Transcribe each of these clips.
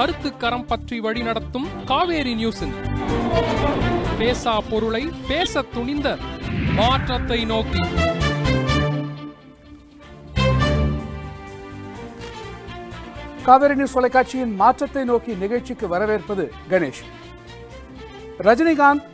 கருத்துக்கரம் பற்றி வழிநடத்தும் காவேரி நியூஸின் பேசா பொருளை பேச துணிந்த மாற்றத்தை நோக்கி. காவேரி நியூஸ் தொலைக்காட்சியின் மாற்றத்தை நோக்கி நிகழ்ச்சிக்கு வரவேற்பது கணேஷ். ரஜினிகாந்த்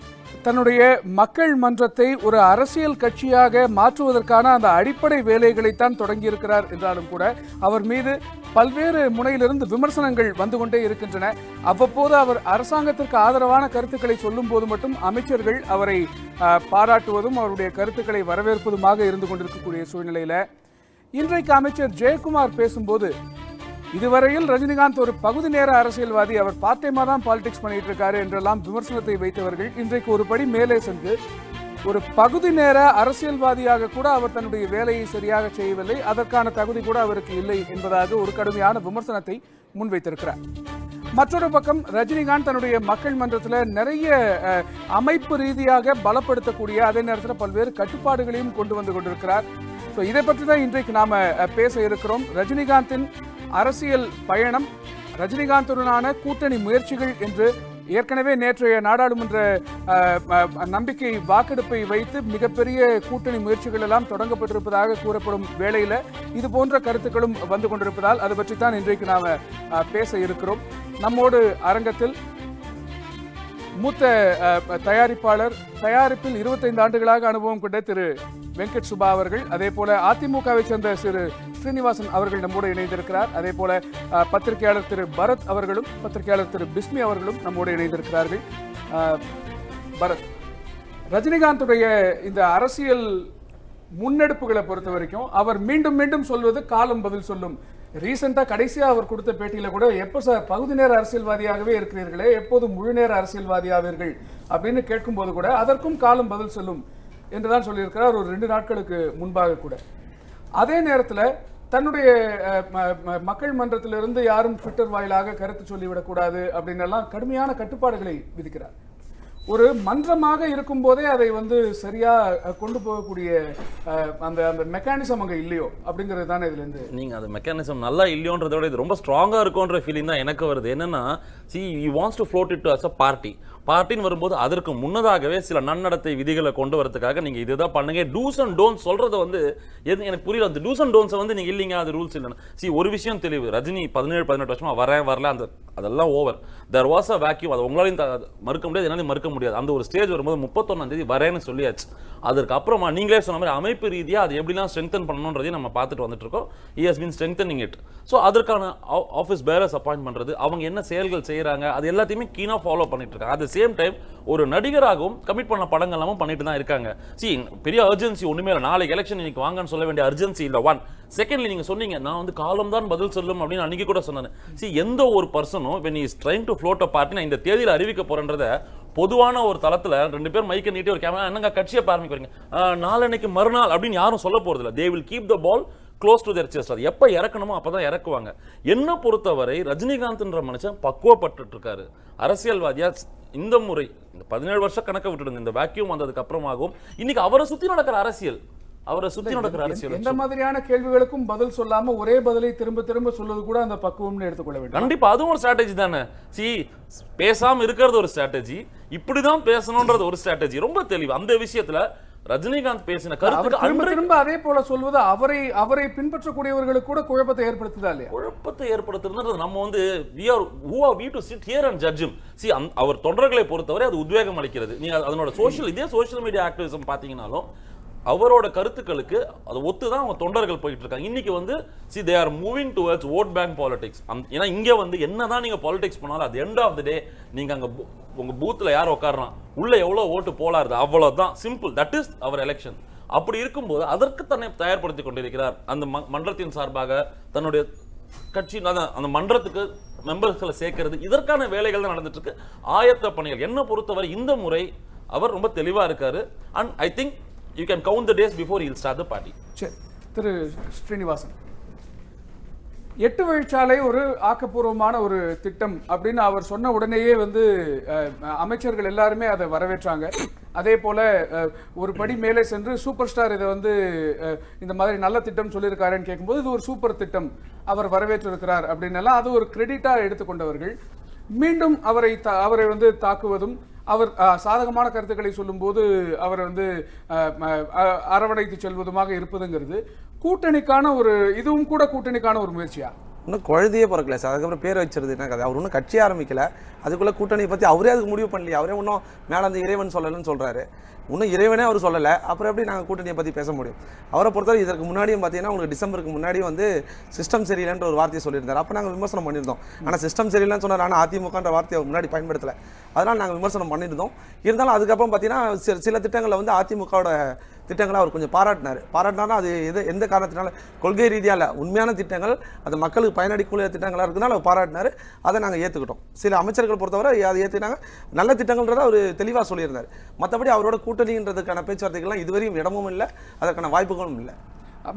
தன்னுடைய மக்கள் மன்றத்தை ஒரு அரசியல் கட்சியாக மாற்றுவதற்கான அந்த அடிப்படை வேலைகளைத்தான் தொடங்கியிருக்கிறார் என்றாலும் கூட அவர் மீது பல்வேறு முனையிலிருந்து விமர்சனங்கள் வந்து கொண்டே இருக்கின்றன. அவ்வப்போது அவர் அரசாங்கத்திற்கு ஆதரவான கருத்துக்களை சொல்லும் போது மட்டும் அமைச்சர்கள் அவரை பாராட்டுவதும் அவருடைய கருத்துக்களை வரவேற்பதுமாக இருந்து கொண்டிருக்கக்கூடிய சூழ்நிலையில் இன்றைக்கு அமைச்சர் ஜெயக்குமார் பேசும்போது, இதுவரையில் ரஜினிகாந்த் ஒரு பகுதி நேர அரசியல்வாதி, அவர் பார்ட் டைமா தான் பாலிடிக்ஸ் பண்ணிட்டு இருக்காரு என்றெல்லாம் விமர்சனத்தை வைத்தவர்கள் இன்றைக்கு ஒரு படி மேலே சென்று ஒரு பகுதி நேர அரசியல்வாதியாக கூட அவர் தன்னுடைய வேலையை சரியாக செய்யவில்லை, அதற்கான தகுதி கூட அவருக்கு இல்லை என்பதாக ஒரு கடுமையான விமர்சனத்தை முன்வைத்திருக்கிறார். மற்றொரு பக்கம் ரஜினிகாந்த் தன்னுடைய மக்கள் மன்றத்தில் நிறைய அமைப்பு ரீதியாக பலப்படுத்தக்கூடிய அதே நேரத்தில் பல்வேறு கட்டுப்பாடுகளையும் கொண்டு வந்து கொண்டிருக்கிறார். ஸோ இதை பற்றி தான் இன்றைக்கு நாம் பேச இருக்கிறோம். ரஜினிகாந்தின் அரசியல் பயணம், ரஜினிகாந்துடனான கூட்டணி முயற்சிகள் என்று ஏற்கனவே நேற்றைய நாடாளுமன்ற நம்பிக்கை வாக்கெடுப்பை வைத்து மிகப்பெரிய கூட்டணி முயற்சிகள் எல்லாம் தொடங்கப்பட்டிருப்பதாக கூறப்படும் வேளையில் இது போன்ற கருத்துக்களும் வந்து கொண்டிருப்பதால் அது பற்றித்தான் இன்றைக்கு நாம் பேச இருக்கிறோம். நம்மோடு அரங்கத்தில் மூத்த தயாரிப்பில் 25 ஆண்டுகளாக அனுபவம் கொண்ட திரு வெங்கட் சுபா அவர்கள், அதே போல அதிமுகவை சேர்ந்த திரு ஸ்ரீனிவாசன் அவர்கள் நம்மோடு இணைந்திருக்கிறார். அதே போல பத்திரிகையாளர் திரு பரத் அவர்களும் பத்திரிகையாளர் திரு பிஸ்மி அவர்களும் நம்மோடு இணைந்திருக்கிறார்கள். பரத், ரஜினிகாந்துடைய இந்த அரசியல் முன்னெடுப்புகளை பொறுத்த வரைக்கும் அவர் மீண்டும் மீண்டும் சொல்வது காலம் பதில் சொல்லும். ரீசெண்டாக கடைசியாக அவர் கொடுத்த பேட்டியில் கூட, எப்போ சார் பகுதி நேர அரசியல்வாதியாகவே இருக்கிறீர்களே, எப்போது முழு நேர அரசியல்வாதியாவீர்கள் அப்படின்னு கேட்கும்போது கூட அதற்கும் காலம் பதில் சொல்லும் என்றுதான் சொல்லியிருக்கிறார் ஒரு 2 நாட்களுக்கு முன்பாக கூட. அதே நேரத்தில் தன்னுடைய மக்கள் மன்றத்திலிருந்து யாரும் ட்விட்டர் வாயிலாக கருத்து சொல்லிவிடக்கூடாது அப்படின்னெல்லாம் கடுமையான கட்டுப்பாடுகளை விதிக்கிறார். ஒரு மன்றமாக இருக்கும் போதே அதை வந்து சரியாக கொண்டு போகக்கூடிய அந்த அந்த மெக்கானிசம் அங்கே இல்லையோ அப்படிங்கிறது தானே இதுலேருந்து. நீங்கள் அந்த மெக்கானிசம் நல்லா இல்லையோன்றத விட இது ரொம்ப ஸ்ட்ராங்காக இருக்கும்ன்ற ஃபீலிங் தான் எனக்கு வருது. என்னன்னா, he wants to float it to as a party. பார்ட்டின்னு வரும்போது அதற்கு முன்னதாகவே சில நன்னடத்தை விதிகளை கொண்டு வரதுக்காக நீங்கள் இதுதான் பண்ணுங்க, டூஸ் அண்ட் டோன்ஸ் சொல்கிறத வந்து எது எனக்கு புரியல. அந்த டூஸ் அண்ட் டோன்ஸை வந்து நீங்கள் இல்லைங்க, அது ரூல்ஸ் இல்லைன்னு. ஒரு விஷயம் தெளிவு, ரஜினி 17-18 வருஷமா வரல, அந்த அதெல்லாம் over. There was a vacuum. அது உங்களாலையும் மறுக்க முடியாது, என்னாலையும் மறுக்க முடியாது. அந்த ஒரு ஸ்டேஜ் வரும்போது 31ஆம் தேதி வரேன்னு சொல்லியாச்சு. அதுக்கப்புறமா நீங்களே சொன்ன மாதிரி அமைப்பு ரீதியாக அது எப்படிலாம் ஸ்ட்ரெங்தன் பண்ணணுன்றதையும் நம்ம பார்த்துட்டு வந்துட்டு இருக்கோம். he has been strengthening it. So அதற்கான ஆஃபீஸ் பேரர்ஸ் அப்பாயிண்ட் பண்ணுறது, அவங்க என்ன செயல்கள் செய்கிறாங்க, அது எல்லாத்தையுமே கீனாக ஃபாலோ பண்ணிட்டு இருக்காங்க. அது சேம் டைம் ஒரு நடிகராகவும் கமிட் பண்ண படங்கள் எல்லாமும் பண்ணிட்டு தான் இருக்காங்க. பெரிய அர்ஜென்சி ஒண்ணுமே இல்லை. நாளைக்கு எலெக்ஷன் இன்னைக்கு வாங்கன்னு சொல்ல வேண்டிய அர்ஜென்சி இல்லை. ஒன் செகண்ட்லி நீங்க சொன்னீங்க, நான் வந்து காலம் தான் பதில் சொல்லும் அப்படின்னு அன்னைக்கு கூட சொன்னேன். எந்த ஒரு பர்சனும் when he is trying to float a party, நான் இந்த தேதியில் அறிவிக்க போறேன்றத பொதுவான ஒரு தளத்தில் 2 பேர் மைக்கை நீட்டி ஒரு கேமரா என்னங்க கட்சியை ஆரம்பிக்கிறீங்க நாளன்னைக்கு மறுநாள் அப்படின்னு யாரும் சொல்ல போறது இல்லை. they will keep the ball close to their chest. அது எப்போ இறக்கணுமோ அப்போ தான் இறக்குவாங்க. என்னை பொறுத்தவரை ரஜினிகாந்த்ன்ற மனுஷன் பக்குவப்பட்டு இருக்காரு அரசியல்வாதியா. இந்த முறை இந்த 17 வருஷம் கணக்க விட்டுடுங்க, இந்த வேக்யூம் வந்ததுக்கு அப்புறமாகவும் இன்னைக்கு அவரை சுற்றி நடக்கிற அரசியல், அவரை சுற்றி நடக்கிற அரசியல், எந்த மாதிரியான கேள்விகளுக்கும் பதில் சொல்லாம ஒரே பதிலை திரும்ப திரும்ப சொல்றது கூட அந்த பக்குவம்னு எடுத்துக்கொள்ள வேண்டும். கண்டிப்பா அதுவும் ஒரு ஸ்ட்ராட்டஜி தானே. பேசாம இருக்கிறது ஒரு ஸ்ட்ராட்டஜி, இப்படிதான் பேசணும்ன்றது ஒரு ஸ்ட்ராட்டஜி. ரொம்ப தெளிவு அந்த விஷயத்துல ரஜினிகாந்த் பேசின கருத்து அதே போல சொல்வது அவரை பின்பற்றக்கூடியவர்களுக்கு கூட குழப்பத்தை ஏற்படுத்துதா? குழப்பத்தை ஏற்படுத்துறது நம்ம வந்து அவர் தொண்டர்களை பொறுத்தவரை அது உத்வேகம் அளிக்கிறது. நீங்க அதனோட இதே சோசியல் மீடியா ஆக்டிவிசம் பாத்தீங்கன்னாலும் அவரோட கருத்துக்களுக்கு அது ஒத்துதான் அவங்க தொண்டர்கள் போயிட்டு இருக்காங்க. இன்னைக்கு வந்து they are moving towards vote bank politics. ஏன்னா இங்க வந்து என்னதான் நீங்க பாலிடிக்ஸ் பண்ணாலும் at the end of the day நீங்க அங்க உங்க பூத்துல யார் உட்காரலாம், உள்ள எவ்வளவு ஓட்டு போலாருது, அவ்வளவுதான். Simple, that is our election. அப்படி இருக்கும்போது அதற்கு தன்னை தயார்படுத்தி கொண்டிருக்கிறார். அந்த மன்றத்தின் சார்பாக தன்னுடைய கட்சி அந்த மன்றத்துக்கு மெம்பர்ஸ்களை சேர்க்கிறது, இதற்கான வேலைகள் தான் நடந்துட்டு இருக்கு, ஆயத்த பணிகள். என்ன பொறுத்தவரை இந்த முறை அவர் ரொம்ப தெளிவா இருக்காரு. And I think you can count the days before he'll start the party. Sir, Srinivasan, எட்டு வழிச்சாலை ஒரு ஆக்கப்பூர்வமான ஒரு திட்டம் அப்படின்னு அவர் சொன்ன உடனேயே வந்து அமைச்சர்கள் எல்லாருமே அதை வரவேற்றாங்க. அதே போல ஒரு படி மேலே சென்று சூப்பர் ஸ்டார் இதை வந்து இந்த மாதிரி நல்ல திட்டம் சொல்லியிருக்காருன்னு கேட்கும்போது இது ஒரு சூப்பர் திட்டம், அவர் வரவேற்றிருக்கிறார் அப்படின்னெல்லாம் அது ஒரு கிரெடிட்டாக எடுத்துக்கொண்டவர்கள் மீண்டும் அவரை வந்து தாக்குவதும், அவர் சாதகமான கருத்துக்களை சொல்லும்போது அவர் வந்து அரவணைத்து செல்வதுமாக இருப்பதுங்கிறது கூட்டணிக்கான ஒரு இதுவும் கூட கூட்டணிக்கான ஒரு முயற்சியா? இன்னும் குழந்தையே பிறக்கல சார், அதுக்கப்புறம் பேர் வச்சிருது என்ன கதை? அவர் ஒன்றும் கட்சியை ஆரம்பிக்கல, அதுக்குள்ளே கூட்டணியை பற்றி அவரே அதுக்கு முடிவு பண்ணலையே, அவரே ஒன்றும் மேலே அந்த இறைவன் சொல்லலைன்னு சொல்கிறாரு. இன்னும் இறைவனே அவர் சொல்லலை, அப்புறம் எப்படி நாங்கள் கூட்டணியை பற்றி பேச முடியும்? அவரை பொறுத்தவரை இதற்கு முன்னாடியும் பார்த்தீங்கன்னா உங்களுக்கு டிசம்பருக்கு முன்னாடி வந்து சிஸ்டம் சரியில்லைன்ற ஒரு வார்த்தையை சொல்லியிருந்தார். அப்போ நாங்கள் விமர்சனம் பண்ணியிருந்தோம். ஆனால் சிஸ்டம் சரியில்லைன்னு சொன்னார், ஆனால் அதிமுகன்ற வார்த்தையை முன்னாடி பயன்படுத்தலை, அதனால் நாங்கள் விமர்சனம் பண்ணியிருந்தோம். இருந்தாலும் அதுக்கப்புறம் பார்த்தீங்கன்னா சில திட்டங்களில் வந்து அதிமுகவோட திட்டங்களை அவர் கொஞ்சம் பாராட்டினார். அது எந்த காரணத்தினால? கொள்கை ரீதியாக இல்லை, உண்மையான திட்டங்கள், அது மக்களுக்கு பயனடிக்கூடிய திட்டங்களாக இருக்குதுனால அவர் பாராட்டினார், அதை நாங்கள் ஏற்றுக்கிட்டோம். சில அமைச்சர்கள் பொறுத்தவரை அதை ஏற்றுக்கிட்டாங்க, நல்ல திட்டங்கள்ன்றதை அவர் தெளிவாக சொல்லியிருந்தார். மற்றபடி அவரோட கூட்டணின்றதுக்கான பேச்சுவார்த்தைகள்லாம் இதுவரையும் இடமும் இல்லை, அதற்கான வாய்ப்புகளும் இல்லை.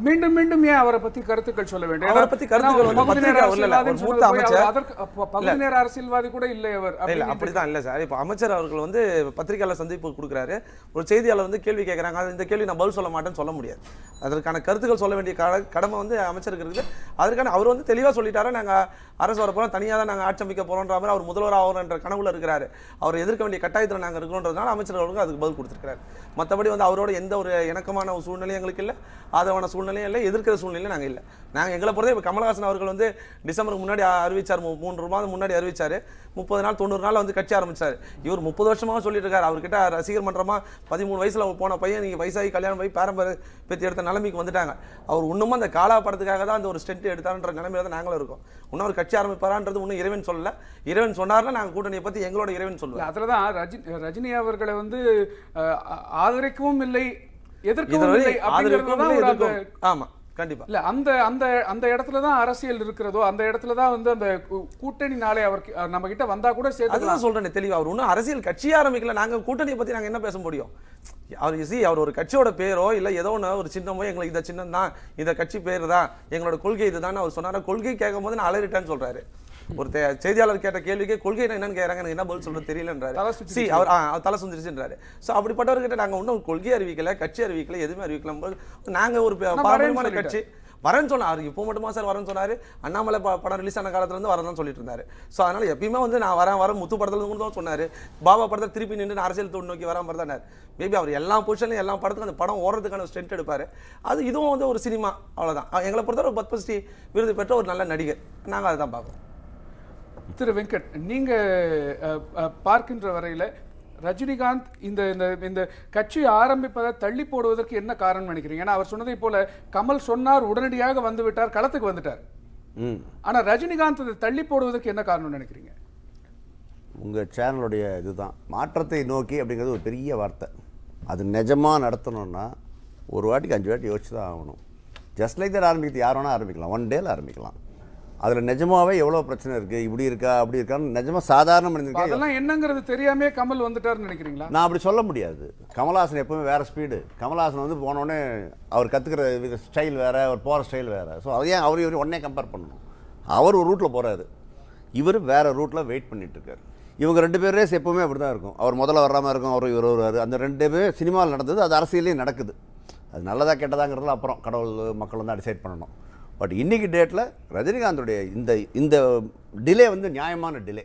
மீண்டும் மீண்டும் ஏன் அவரை பற்றி கருத்துக்கள் சொல்ல வேண்டும்? அவரை பற்றி கருத்துக்கள் அரசியல்வாதி கூட இல்லை அவர், அப்படிதான் இல்லை சார். இப்போ அமைச்சர் அவர்கள் வந்து பத்திரிகையாளர் சந்திப்பு கொடுக்குறாரு, ஒரு செய்தியாளர் வந்து கேள்வி கேட்குறாங்க, இந்த கேள்வி நான் பதில் சொல்ல மாட்டேன்னு சொல்ல முடியாது. அதற்கான கருத்துக்கள் சொல்ல வேண்டிய கடமை வந்து அமைச்சருக்கு இருக்குது. அதற்கான அவர் வந்து தெளிவாக சொல்லிட்டாரு, நாங்கள் அரசு வர போகிறோம், தனியாக தான் நாங்கள் ஆட்சி அமைக்க போகிறோன்ற மாதிரி அவர் முதல்வர் ஆகிறோன்ற கனவுல இருக்கிறாரு. அவர் எதிர்க்க வேண்டிய கட்டாயத்தில் நாங்கள் இருக்கிறோன்றதுனால அமைச்சர் அவர்களுக்கு அதுக்கு பதில் கொடுத்துருக்கிறாரு. மற்றபடி வந்து அவரோட எந்த ஒரு இணக்கமான ஒரு சூழ்நிலையும் எங்களுக்கு இல்லை, ஆதரவான சூழ்நிலையும் இல்லை, எதிர்க்கிற சூழ்நிலையும் நாங்கள் இல்லை. நாங்கள் எங்களை பொறுத்தவரை இப்போ கமல்ஹாசன் அவர்கள் வந்து டிசம்பருக்கு முன்னாடி அறிவிச்சார், 3 மாதம் முன்னாடி அறிவிச்சார், 30 நாள் 90 நாள் வந்து கட்சி ஆரம்பிச்சார். இவர் 30 வருஷமாக சொல்லிட்டு இருக்காரு. அவர்கிட்ட ரசிகர் மன்றமாக 13 வயசில் போன பையன் நீங்கள் வயசாகி கல்யாணம் போய் பாரம்பரிய பேத்தி எடுத்த நிலைமைக்கு வந்துட்டாங்க. அவர் இன்னமும் அந்த காலா படத்துக்காக தான் அந்த ஒரு ஸ்டெண்ட் எடுத்தார்ன்ற நிலைமையில தான் நாங்களும் இருக்கோம். இன்னும் அவர் கட்சி ஆரம்பிப்பாரான்றது ஒன்றும் இறைவன் சொல்லலை. இறைவன் சொன்னார்னா நாங்கள் கூட்டணியை பற்றி எங்களோட இறைவன் சொல்லுவோம். அதில் தான் ரஜினி அவர்களை வந்து ஆதரிக்கவும் இல்லை, அரசியல் இருக்கிறதோ அந்த இடத்துல தான் வந்து அந்த கூட்டணி நாளை அவர் நம்ம கிட்ட வந்தா கூட சேர்த்து சொல்றேன் தெளிவா. அவர் ஒன்னும் அரசியல் கட்சியே ஆரம்பிக்கல, நாங்க கூட்டணியை பத்தி நாங்க என்ன பேச முடியும்? அவர் ஒரு கட்சியோட பேரோ இல்லை ஏதோ ஒன்று ஒரு சின்னமோ, எங்களுக்கு இந்த சின்னம் தான், இந்த கட்சி பேர் தான், எங்களோட கொள்கை இதுதான் அவர் சொன்னார். கொள்கை கேட்கும் போது நான் அலறிட்டேன்னு சொல்றாரு. ஒரு செய்தியாளர் கேட்ட கேள்விக்கு கொள்கை என்னன்னு கேட்குறாங்க, எனக்கு என்ன பதில் சொல்கிறது தெரியலன்றாரு. சி அவர் தலை சுந்திரிச்சுன்றாரு. ஸோ அப்படிப்பட்டவர்கிட்ட நாங்கள் ஒன்றும் கொள்கையை அறிவிக்கலை, கட்சி அறிவிக்கலை, எதுவுமே அறிவிக்கல. நாங்கள் ஒரு பாரம்பரியமான கட்சி வரேன்னு சொன்னார். அவர் இப்போ மட்டுமா சார் வரேன்னு சொன்னார்? அண்ணாமலை படம் ரிலீஸ் ஆன காலத்துலேருந்து வரதான் சொல்லிட்டு இருந்தார். ஸோ அதனால் எப்பயுமே வந்து நான் வர முத்து படத்துலேருந்து கூட தான் சொன்னார், பாபா படத்தை திருப்பி நின்று அரசியல் தொண்டு நோக்கி வராமல் இருந்தார். மேபி அவர் எல்லா பொசிஷன்லையும் எல்லா படத்துக்கும் அந்த படம் ஓடுறதுக்கான ஒரு ஸ்டெண்ட் எடுப்பார். அது இதுவும் வந்து ஒரு சினிமா, அவ்வளோதான். எங்களை பொறுத்தவரை 10 பத்மஸ்ரீ விருது பெற்ற ஒரு நல்ல நடிகர், நாங்கள் அதை தான் பார்ப்போம். திரு வெங்கட், நீங்க பார்க்கின்ற வரையில ரஜினிகாந்த் இந்த இந்த கட்சி ஆரம்பிப்பதை தள்ளி போடுவதற்கு என்ன காரணம் நினைக்கிறீங்க? ஏன்னா அவர் சொன்னதை போல கமல் சொன்னார், உடனடியாக வந்து விட்டார், களத்துக்கு வந்துட்டார். ஆனா ரஜினிகாந்த் இதை தள்ளி போடுவதற்கு என்ன காரணம் நினைக்கிறீங்க? உங்க சேனலுடைய இதுதான் மாற்றத்தை நோக்கி அப்படிங்கிறது ஒரு பெரிய வார்த்தை. அது நிஜமா நடத்தணும்னா ஒரு வாட்டிக்கு 5 வாட்டி யோசிச்சு தான் ஆகணும். ஜஸ்ட் லைக் தட் ஆரம்பிக்கிறது யார் வேணா ஆரம்பிக்கலாம், ஒன் டேல ஆரம்பிக்கலாம். அதில் நிஜமாவே எவ்வளோ பிரச்சனை இருக்குது, இப்படி இருக்கா அப்படி இருக்கான்னு நிஜமாக சாதாரண மனிதனுக்கு அதெல்லாம் என்னங்கிறது தெரியாமே கமல் வந்துட்டார்னு நினைக்கிறீங்களா? நான் அப்படி சொல்ல முடியாது. கமல்ஹாசன் எப்பவுமே வேறு ஸ்பீடு. கமல்ஹாசன் வந்து போனோடனே அவர் கற்றுக்கிற ஸ்டைல் வேறு, அவர் போகிற ஸ்டைல் வேறு. ஸோ அதே அவர் இவர் ஒன்றே கம்பேர் பண்ணணும். அவர் ஒரு ரூட்டில் போகிறாரு, இவர் வேறு ரூட்டில் வெயிட் பண்ணிகிட்ருக்காரு. இவங்க 2 பேர் ரேஸ் எப்போவுமே அப்படி தான் இருக்கும். அவர் முதல்ல வராமல் இருக்கும், அவர் இவர் வருவார். அந்த 2 பேர் சினிமாவில் நடந்தது, அது அரசியலையும் நடக்குது. அது நல்லதாக கெட்டதாங்கிறதுல அப்புறம் கடவுள் மக்கள் தான் டிசைட் பண்ணணும். பட் இன்றைக்கி டேட்டில் ரஜினிகாந்தோடைய இந்த இந்த டிலே வந்து நியாயமான டிலே.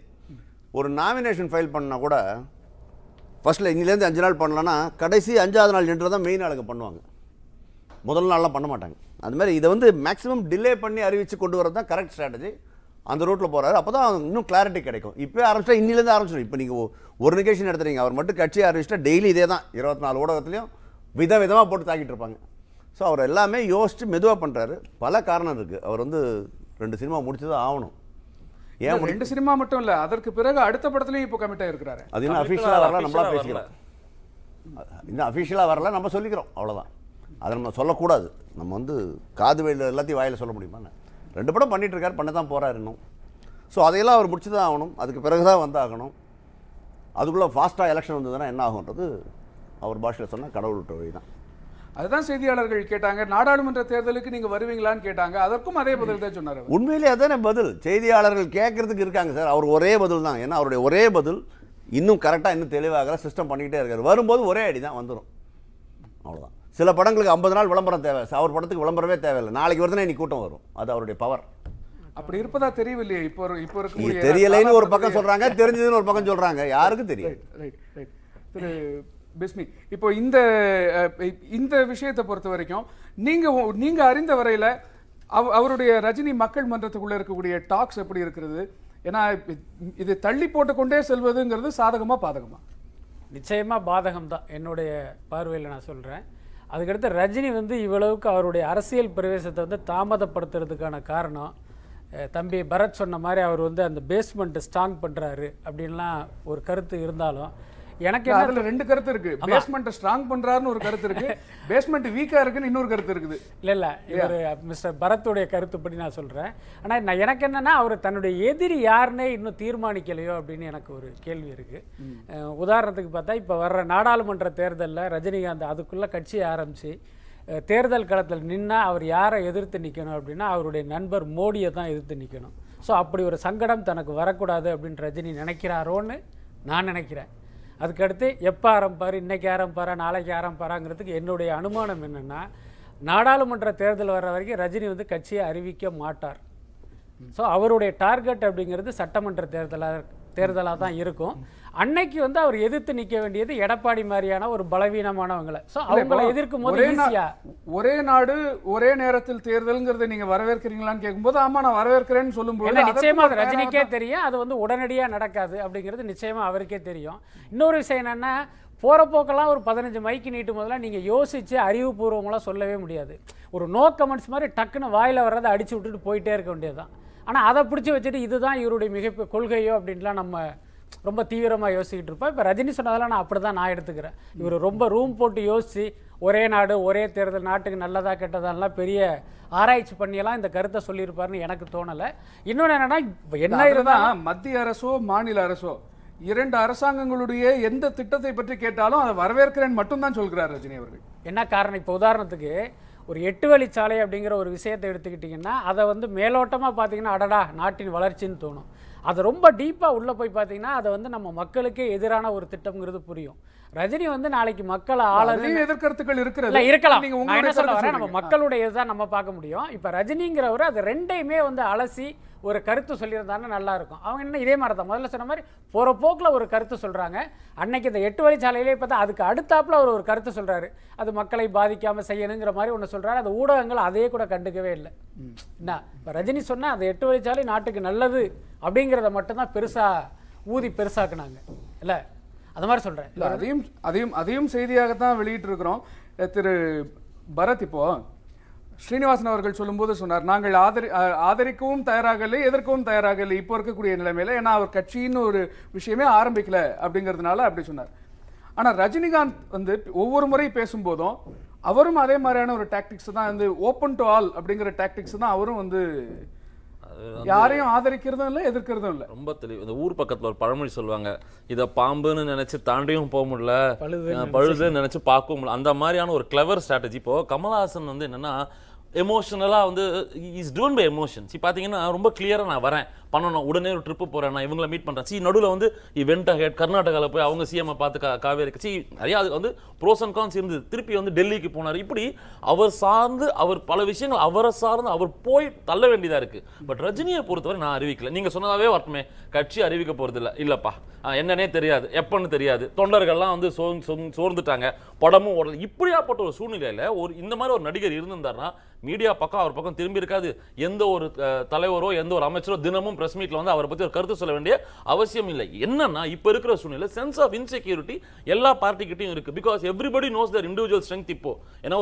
ஒரு நாமினேஷன் ஃபைல் பண்ணால் கூட ஃபஸ்ட்டில் இன்னிலேருந்து 5 நாள் பண்ணலன்னா கடைசி 5வது நாள் நின்று தான் மெயின் ஆளுக்கு பண்ணுவாங்க, முதல் நாளெலாம் பண்ண மாட்டாங்க. அதுமாதிரி இதை வந்து மேக்ஸிமம் டிலே பண்ணி அறிவித்து கொண்டு வரது தான் கரெக்ட் ஸ்ட்ராட்டஜி. அந்த ரூட்டில் போகிறாரு, அப்போ தான் இன்னும் கிளாரிட்டி கிடைக்கும். இப்போ ஆரம்பிச்சா இன்னிலேருந்து ஆரம்பிச்சிடும். இப்போ நீங்கள் ஒரு நிகழ்ச்சி நடத்துறீங்க, அவர் மட்டும் கட்சியை ஆரம்பிச்சிட்டா டெய்லி இதே தான், 24 ஊடகத்துலையும் விதவிதமாக போட்டு தாக்கிட்டு இருப்பாங்க. ஸோ அவர் எல்லாமே யோசித்து மெதுவாக பண்ணுறாரு. பல காரணம் இருக்குது. அவர் வந்து 2 சினிமா முடிச்சு தான் ஆகணும். ஏன் 2 சினிமா மட்டும் இல்லை, அதற்கு பிறகு அடுத்த படத்துலையும் இப்போ கமிட்டாக இருக்கிறாரு. அது இன்னும் அஃபிஷியலாக வரல, நம்மளா பேசிக்கிறோம். இன்னும் அஃபிஷியலாக வரல, நம்ம சொல்லிக்கிறோம், அவ்வளோதான். அதை நம்ம சொல்லக்கூடாது. நம்ம வந்து காது வயலில் எல்லாத்தையும் வாயில் சொல்ல முடியுமா? 2 படம் பண்ணிகிட்ருக்காரு, பண்ண தான் போகிறாரு இன்னும். ஸோ அதையெல்லாம் அவர் முடிச்சு தான் ஆகணும், அதுக்கு பிறகு தான் வந்தாகணும். அதுக்குள்ளே ஃபாஸ்ட்டாக எலெக்ஷன் வந்ததுன்னா என்ன ஆகுன்றது அவர் பாஷையில் சொன்னால் கடவுள் வழி தான். அதுதான் செய்தியாளர்கள் கேட்டாங்க, நாடாளுமன்ற தேர்தலுக்கு நீங்கள் வருவீங்களான்னு கேட்டாங்க, அதற்கும் அதே பதில் தான் சொன்னார். உண்மையிலே அதான பதில் செய்தியாளர்கள் கேட்கறதுக்கு இருக்காங்க சார், அவர் ஒரே பதில் தான். ஏன்னா அவருடைய ஒரே பதில் இன்னும் கரெக்டாக இன்னும் தெளிவாக சிஸ்டம் பண்ணிக்கிட்டே இருக்கார். வரும்போது ஒரே அடி தான் வந்துடும், அவ்வளோதான். சில படங்களுக்கு 50 நாள் விளம்பரம் தேவை, அவர் படத்துக்கு விளம்பரமே தேவையில்லை. நாளைக்கு வருதுன்னா இன்னைக்கு கூட்டம் வரும், அது அவருடைய பவர். அப்படி இருப்பதா தெரியவில்லையே. இப்போ இருக்கு தெரியலைன்னு ஒரு பக்கம் சொல்கிறாங்க, தெரிஞ்சதுன்னு ஒரு பக்கம் சொல்கிறாங்க, யாருக்கும் தெரியும். ரைட் ரைட் திரு பிஸ்மி, இப்போ இந்த விஷயத்தை பொறுத்த வரைக்கும் நீங்கள் அறிந்த வரையில் அவருடைய ரஜினி மக்கள் மன்றத்துக்குள்ளே இருக்கக்கூடிய டாக்ஸ் எப்படி இருக்கிறது? ஏன்னா இது தள்ளி போட்டுக்கொண்டே செல்வதுங்கிறது சாதகமாக பாதகமாக? நிச்சயமாக பாதகம்தான் என்னுடைய பார்வையில் நான் சொல்கிறேன். அதுக்கடுத்து ரஜினி இவ்வளவுக்கு அவருடைய அரசியல் பிரவேசத்தை தாமதப்படுத்துறதுக்கான காரணம், தம்பி பரத் சொன்ன மாதிரி அவர் அந்த பேஸ்மெண்ட்டை ஸ்ட்ராங் பண்ணுறாரு அப்படின்லாம் ஒரு கருத்து இருந்தாலும், எனக்கு அதுல ரெண்டு கருத்து இருக்கு. பேஸ்மெண்ட் ஸ்ட்ராங் பண்றாருன்னு ஒரு கருத்து இருக்கு, பேஸ்மெண்ட் வீக்கா இருக்குன்னு இன்னொரு கருத்து இருக்குது. இல்ல மிஸ்டர் பரத்துடைய கருத்துப்படி நான் சொல்றேன். ஆனா எனக்கு என்னன்னா, அவர் தன்னுடைய எதிரி யாருன்னே இன்னும் தீர்மானிக்கலையோ அப்படின்னு எனக்கு ஒரு கேள்வி இருக்கு. உதாரணத்துக்கு பார்த்தா, இப்ப வர்ற நாடாளுமன்ற தேர்தலில் ரஜினிகாந்த் அதுக்குள்ள கட்சியை ஆரம்பிச்சு தேர்தல் களத்தில் நின்னா அவர் யாரை எதிர்த்து நிற்கணும் அப்படின்னா, அவருடைய நண்பர் மோடியை தான் எதிர்த்து நிற்கணும். ஸோ அப்படி ஒரு சங்கடம் தனக்கு வரக்கூடாது அப்படின்னு ரஜினி நினைக்கிறாரோன்னு நான் நினைக்கிறேன். அதுக்கடுத்து எப்போ ஆரம்பார், இன்றைக்கி ஆரம்பாரா நாளைக்கு ஆரம்பாராங்கிறதுக்கு என்னுடைய அனுமானம் என்னென்னா, நாடாளுமன்ற தேர்தல் வர்ற வரைக்கும் ரஜினி கட்சியை அறிவிக்க மாட்டார். ஸோ அவருடைய டார்கெட் அப்படிங்கிறது சட்டமன்ற தேர்தலாக தான் இருக்கும். அன்னைக்கு அவர் எதிர்த்து நிற்க வேண்டியது எடப்பாடி மாதிரியான ஒரு பலவீனமானவங்களை. ஸோ அவங்களை எதிர்க்கும் போது ஒரே நாடு ஒரே நேரத்தில் தேர்தலுங்கிறத நீங்கள் வரவேற்கிறீங்களான்னு கேட்கும்போது, ஆமாம் நான் வரவேற்கிறேன்னு சொல்லும்போது நிச்சயமா அது ரஜினிக்கே தெரியும், அது உடனடியாக நடக்காது அப்படிங்கிறது நிச்சயமாக அவருக்கே தெரியும். இன்னொரு விஷயம் என்னென்னா, போகிற போக்கெல்லாம் ஒரு 15 மைக்கு நீட்டும் போதெல்லாம் நீங்கள் யோசித்து அறிவுபூர்வங்களாம் சொல்லவே முடியாது. ஒரு நோ கமெண்ட்ஸ் மாதிரி டக்குன்னு வாயில் வர்றதை அடித்து விட்டுட்டு போயிட்டே இருக்க வேண்டியது தான். ஆனால் அதை பிடிச்சி வச்சுட்டு இதுதான் இவருடைய மிகப்பெரிய கொள்கையோ அப்படின்லாம் நம்ம ரொம்ப தீவிரமாக யோசிக்கிட்டு இருப்போம். இப்போ ரஜினி சொன்னதெல்லாம் நான் அப்படி தான் நான் எடுத்துக்கிறேன். இவர் ரொம்ப ரூம் போட்டு யோசித்து ஒரே நாடு ஒரே தேர்தல், நாட்டுக்கு நல்லதா கெட்டதாலாம் பெரிய ஆராய்ச்சி பண்ணியெல்லாம் இந்த கருத்தை சொல்லியிருப்பாருன்னு எனக்கு தோணலை. இன்னொன்று என்னென்னா, என்ன இருந்தால் மத்திய அரசோ மாநில அரசோ 2 அரசாங்கங்களுடைய எந்த திட்டத்தை பற்றி கேட்டாலும் அதை வரவேற்கிறேன் மட்டும்தான் சொல்கிறார் ரஜினி அவர்கள். என்ன காரணம்? இப்போ உதாரணத்துக்கு ஒரு 8 வழிச்சாலை அப்படிங்கிற ஒரு விஷயத்தை எடுத்துக்கிட்டிங்கன்னா, அதை மேலோட்டமாக பார்த்தீங்கன்னா அடடா நாட்டின் வளர்ச்சின்னு தோணும். அதை ரொம்ப டீப்பாக உள்ளே போய் பார்த்தீங்கன்னா அதை நம்ம மக்களுக்கே எதிரான ஒரு திட்டம்ங்கிறது புரியும். ரஜினி நாளைக்கு மக்களை ஆளுநர் எதிர்கருத்துக்கள் இருக்கலாம், நான் என்ன சொல்ல வரேன், நம்ம மக்களுடைய இதுதான் நம்ம பார்க்க முடியும். இப்போ ரஜினிங்கிறவர் அது ரெண்டையுமே அலசி ஒரு கருத்து சொல்லியிருந்தாங்கன்னா நல்லாயிருக்கும். அவங்க என்ன இதே மாதிரி தான் முதல்ல சொன்ன மாதிரி போகிற போக்கில் ஒரு கருத்து சொல்கிறாங்க. அன்னைக்கு இந்த 8 வழிச்சாலையிலே பார்த்தா அதுக்கு அடுத்தாப்பில் அவர் ஒரு கருத்து சொல்கிறாரு, அது மக்களை பாதிக்காமல் செய்யணுங்கிற மாதிரி ஒன்று சொல்கிறாரு. அது ஊடகங்கள் அதே கூட கண்டுக்கவே இல்லை. என்ன இப்போ ரஜினி சொன்னால் அந்த 8 வழிச்சாலை நாட்டுக்கு நல்லது அப்படிங்கிறத மட்டும்தான் பெருசாக்குனாங்க. இல்லை அது மாதிரி சொல்கிறேன், இல்லை அதையும் செய்தியாகத்தான் வெளியிட்டிருக்கிறோம். திரு பரத் இப்போது ஸ்ரீனிவாசன் அவர்கள் சொல்லும்போது சொன்னார், நாங்கள் ஆதரிக்கவும் தயாராகலை எதிர்க்கவும் தயாராகலை இப்போ இருக்கக்கூடிய நிலைமையில, ஏன்னா அவர் கட்சின்னு ஒரு விஷயமே ஆரம்பிக்கல அப்படிங்கிறதுனால அப்படி சொன்னார். ஆனால் ரஜினிகாந்த் ஒவ்வொரு முறை பேசும்போதும் அவரும் அதே மாதிரியான ஒரு டாக்டிக்ஸ் தான், ஓப்பன் டு ஆல் அப்படிங்கிற டாக்டிக்ஸ் தான். அவரும் யாரையும் ஆதரிக்கிறதும் இல்லை எதிர்க்கிறதும் இல்லை. ரொம்ப தெளிவு. இந்த ஊர் பக்கத்தில் ஒரு பழமொழி சொல்லுவாங்க, இதை பாம்புன்னு நினைச்சு தாண்டியும் போக முடியல, பழுதுன்னு நினைச்சு பார்க்கவும் முடியல. அந்த மாதிரியான ஒரு கிளவர் ஸ்ட்ராட்டஜி. இப்போ கமல்ஹாசன் என்னன்னா எமோஷனலாக is driven by emotion. See பார்த்தீங்கன்னா ரொம்ப கிளியராக நான் வரேன் பண்ணணும், உடனே ஒரு ட்ரிப்பு போகிறேன், நான் இவங்களை மீட் பண்ணுறேன். சி நடுவில் வெண்டா ஹெட் கர்நாடகாவில் போய் அவங்க சிஎம்ஐ பார்த்து காவேரிக்கு சி நிறையா அது ப்ரோஸ் அண்ட் கான்ஸ் இருந்தது. திருப்பி டெல்லிக்கு போனார். இப்படி அவர் சார்ந்து அவர் பல விஷயங்கள் அவரை சார்ந்து அவர் போய் தள்ள வேண்டியதாக இருக்குது. பட் ரஜினியை பொறுத்தவரை நான் அறிவிக்கல, நீங்கள் சொன்னதாகவே வரட்டுமே, கட்சி அறிவிக்க போகிறது இல்லை. இல்லைப்பா என்னன்னே தெரியாது, எப்பன்னு தெரியாது, தொண்டர்கள்லாம் சோர்ந்துட்டாங்க, படமும் ஓடல. இப்படியாப்பட்ட ஒரு சூழ்நிலையில் இந்த மாதிரி ஒரு நடிகர் இருந்திருந்தாருன்னா மீடியா பக்கம் அவர் பக்கம் திரும்பி இருக்காது. எந்த ஒரு தலைவரோ எந்த ஒரு அமைச்சரோ தினமும் பிரஸ் மீட்ல அவரை பத்தி ஒரு கருத்து சொல்ல வேண்டிய அவசியம் இல்லை. என்னன்னா இப்ப இருக்கிற சூழ்நிலை சென்ஸ் ஆஃப் இன்செக்யூரிட்டி எல்லா பார்ட்டிகிட்டையும் இருக்கு. Because everybody knows their individual strength. இப்போ ஏன்னா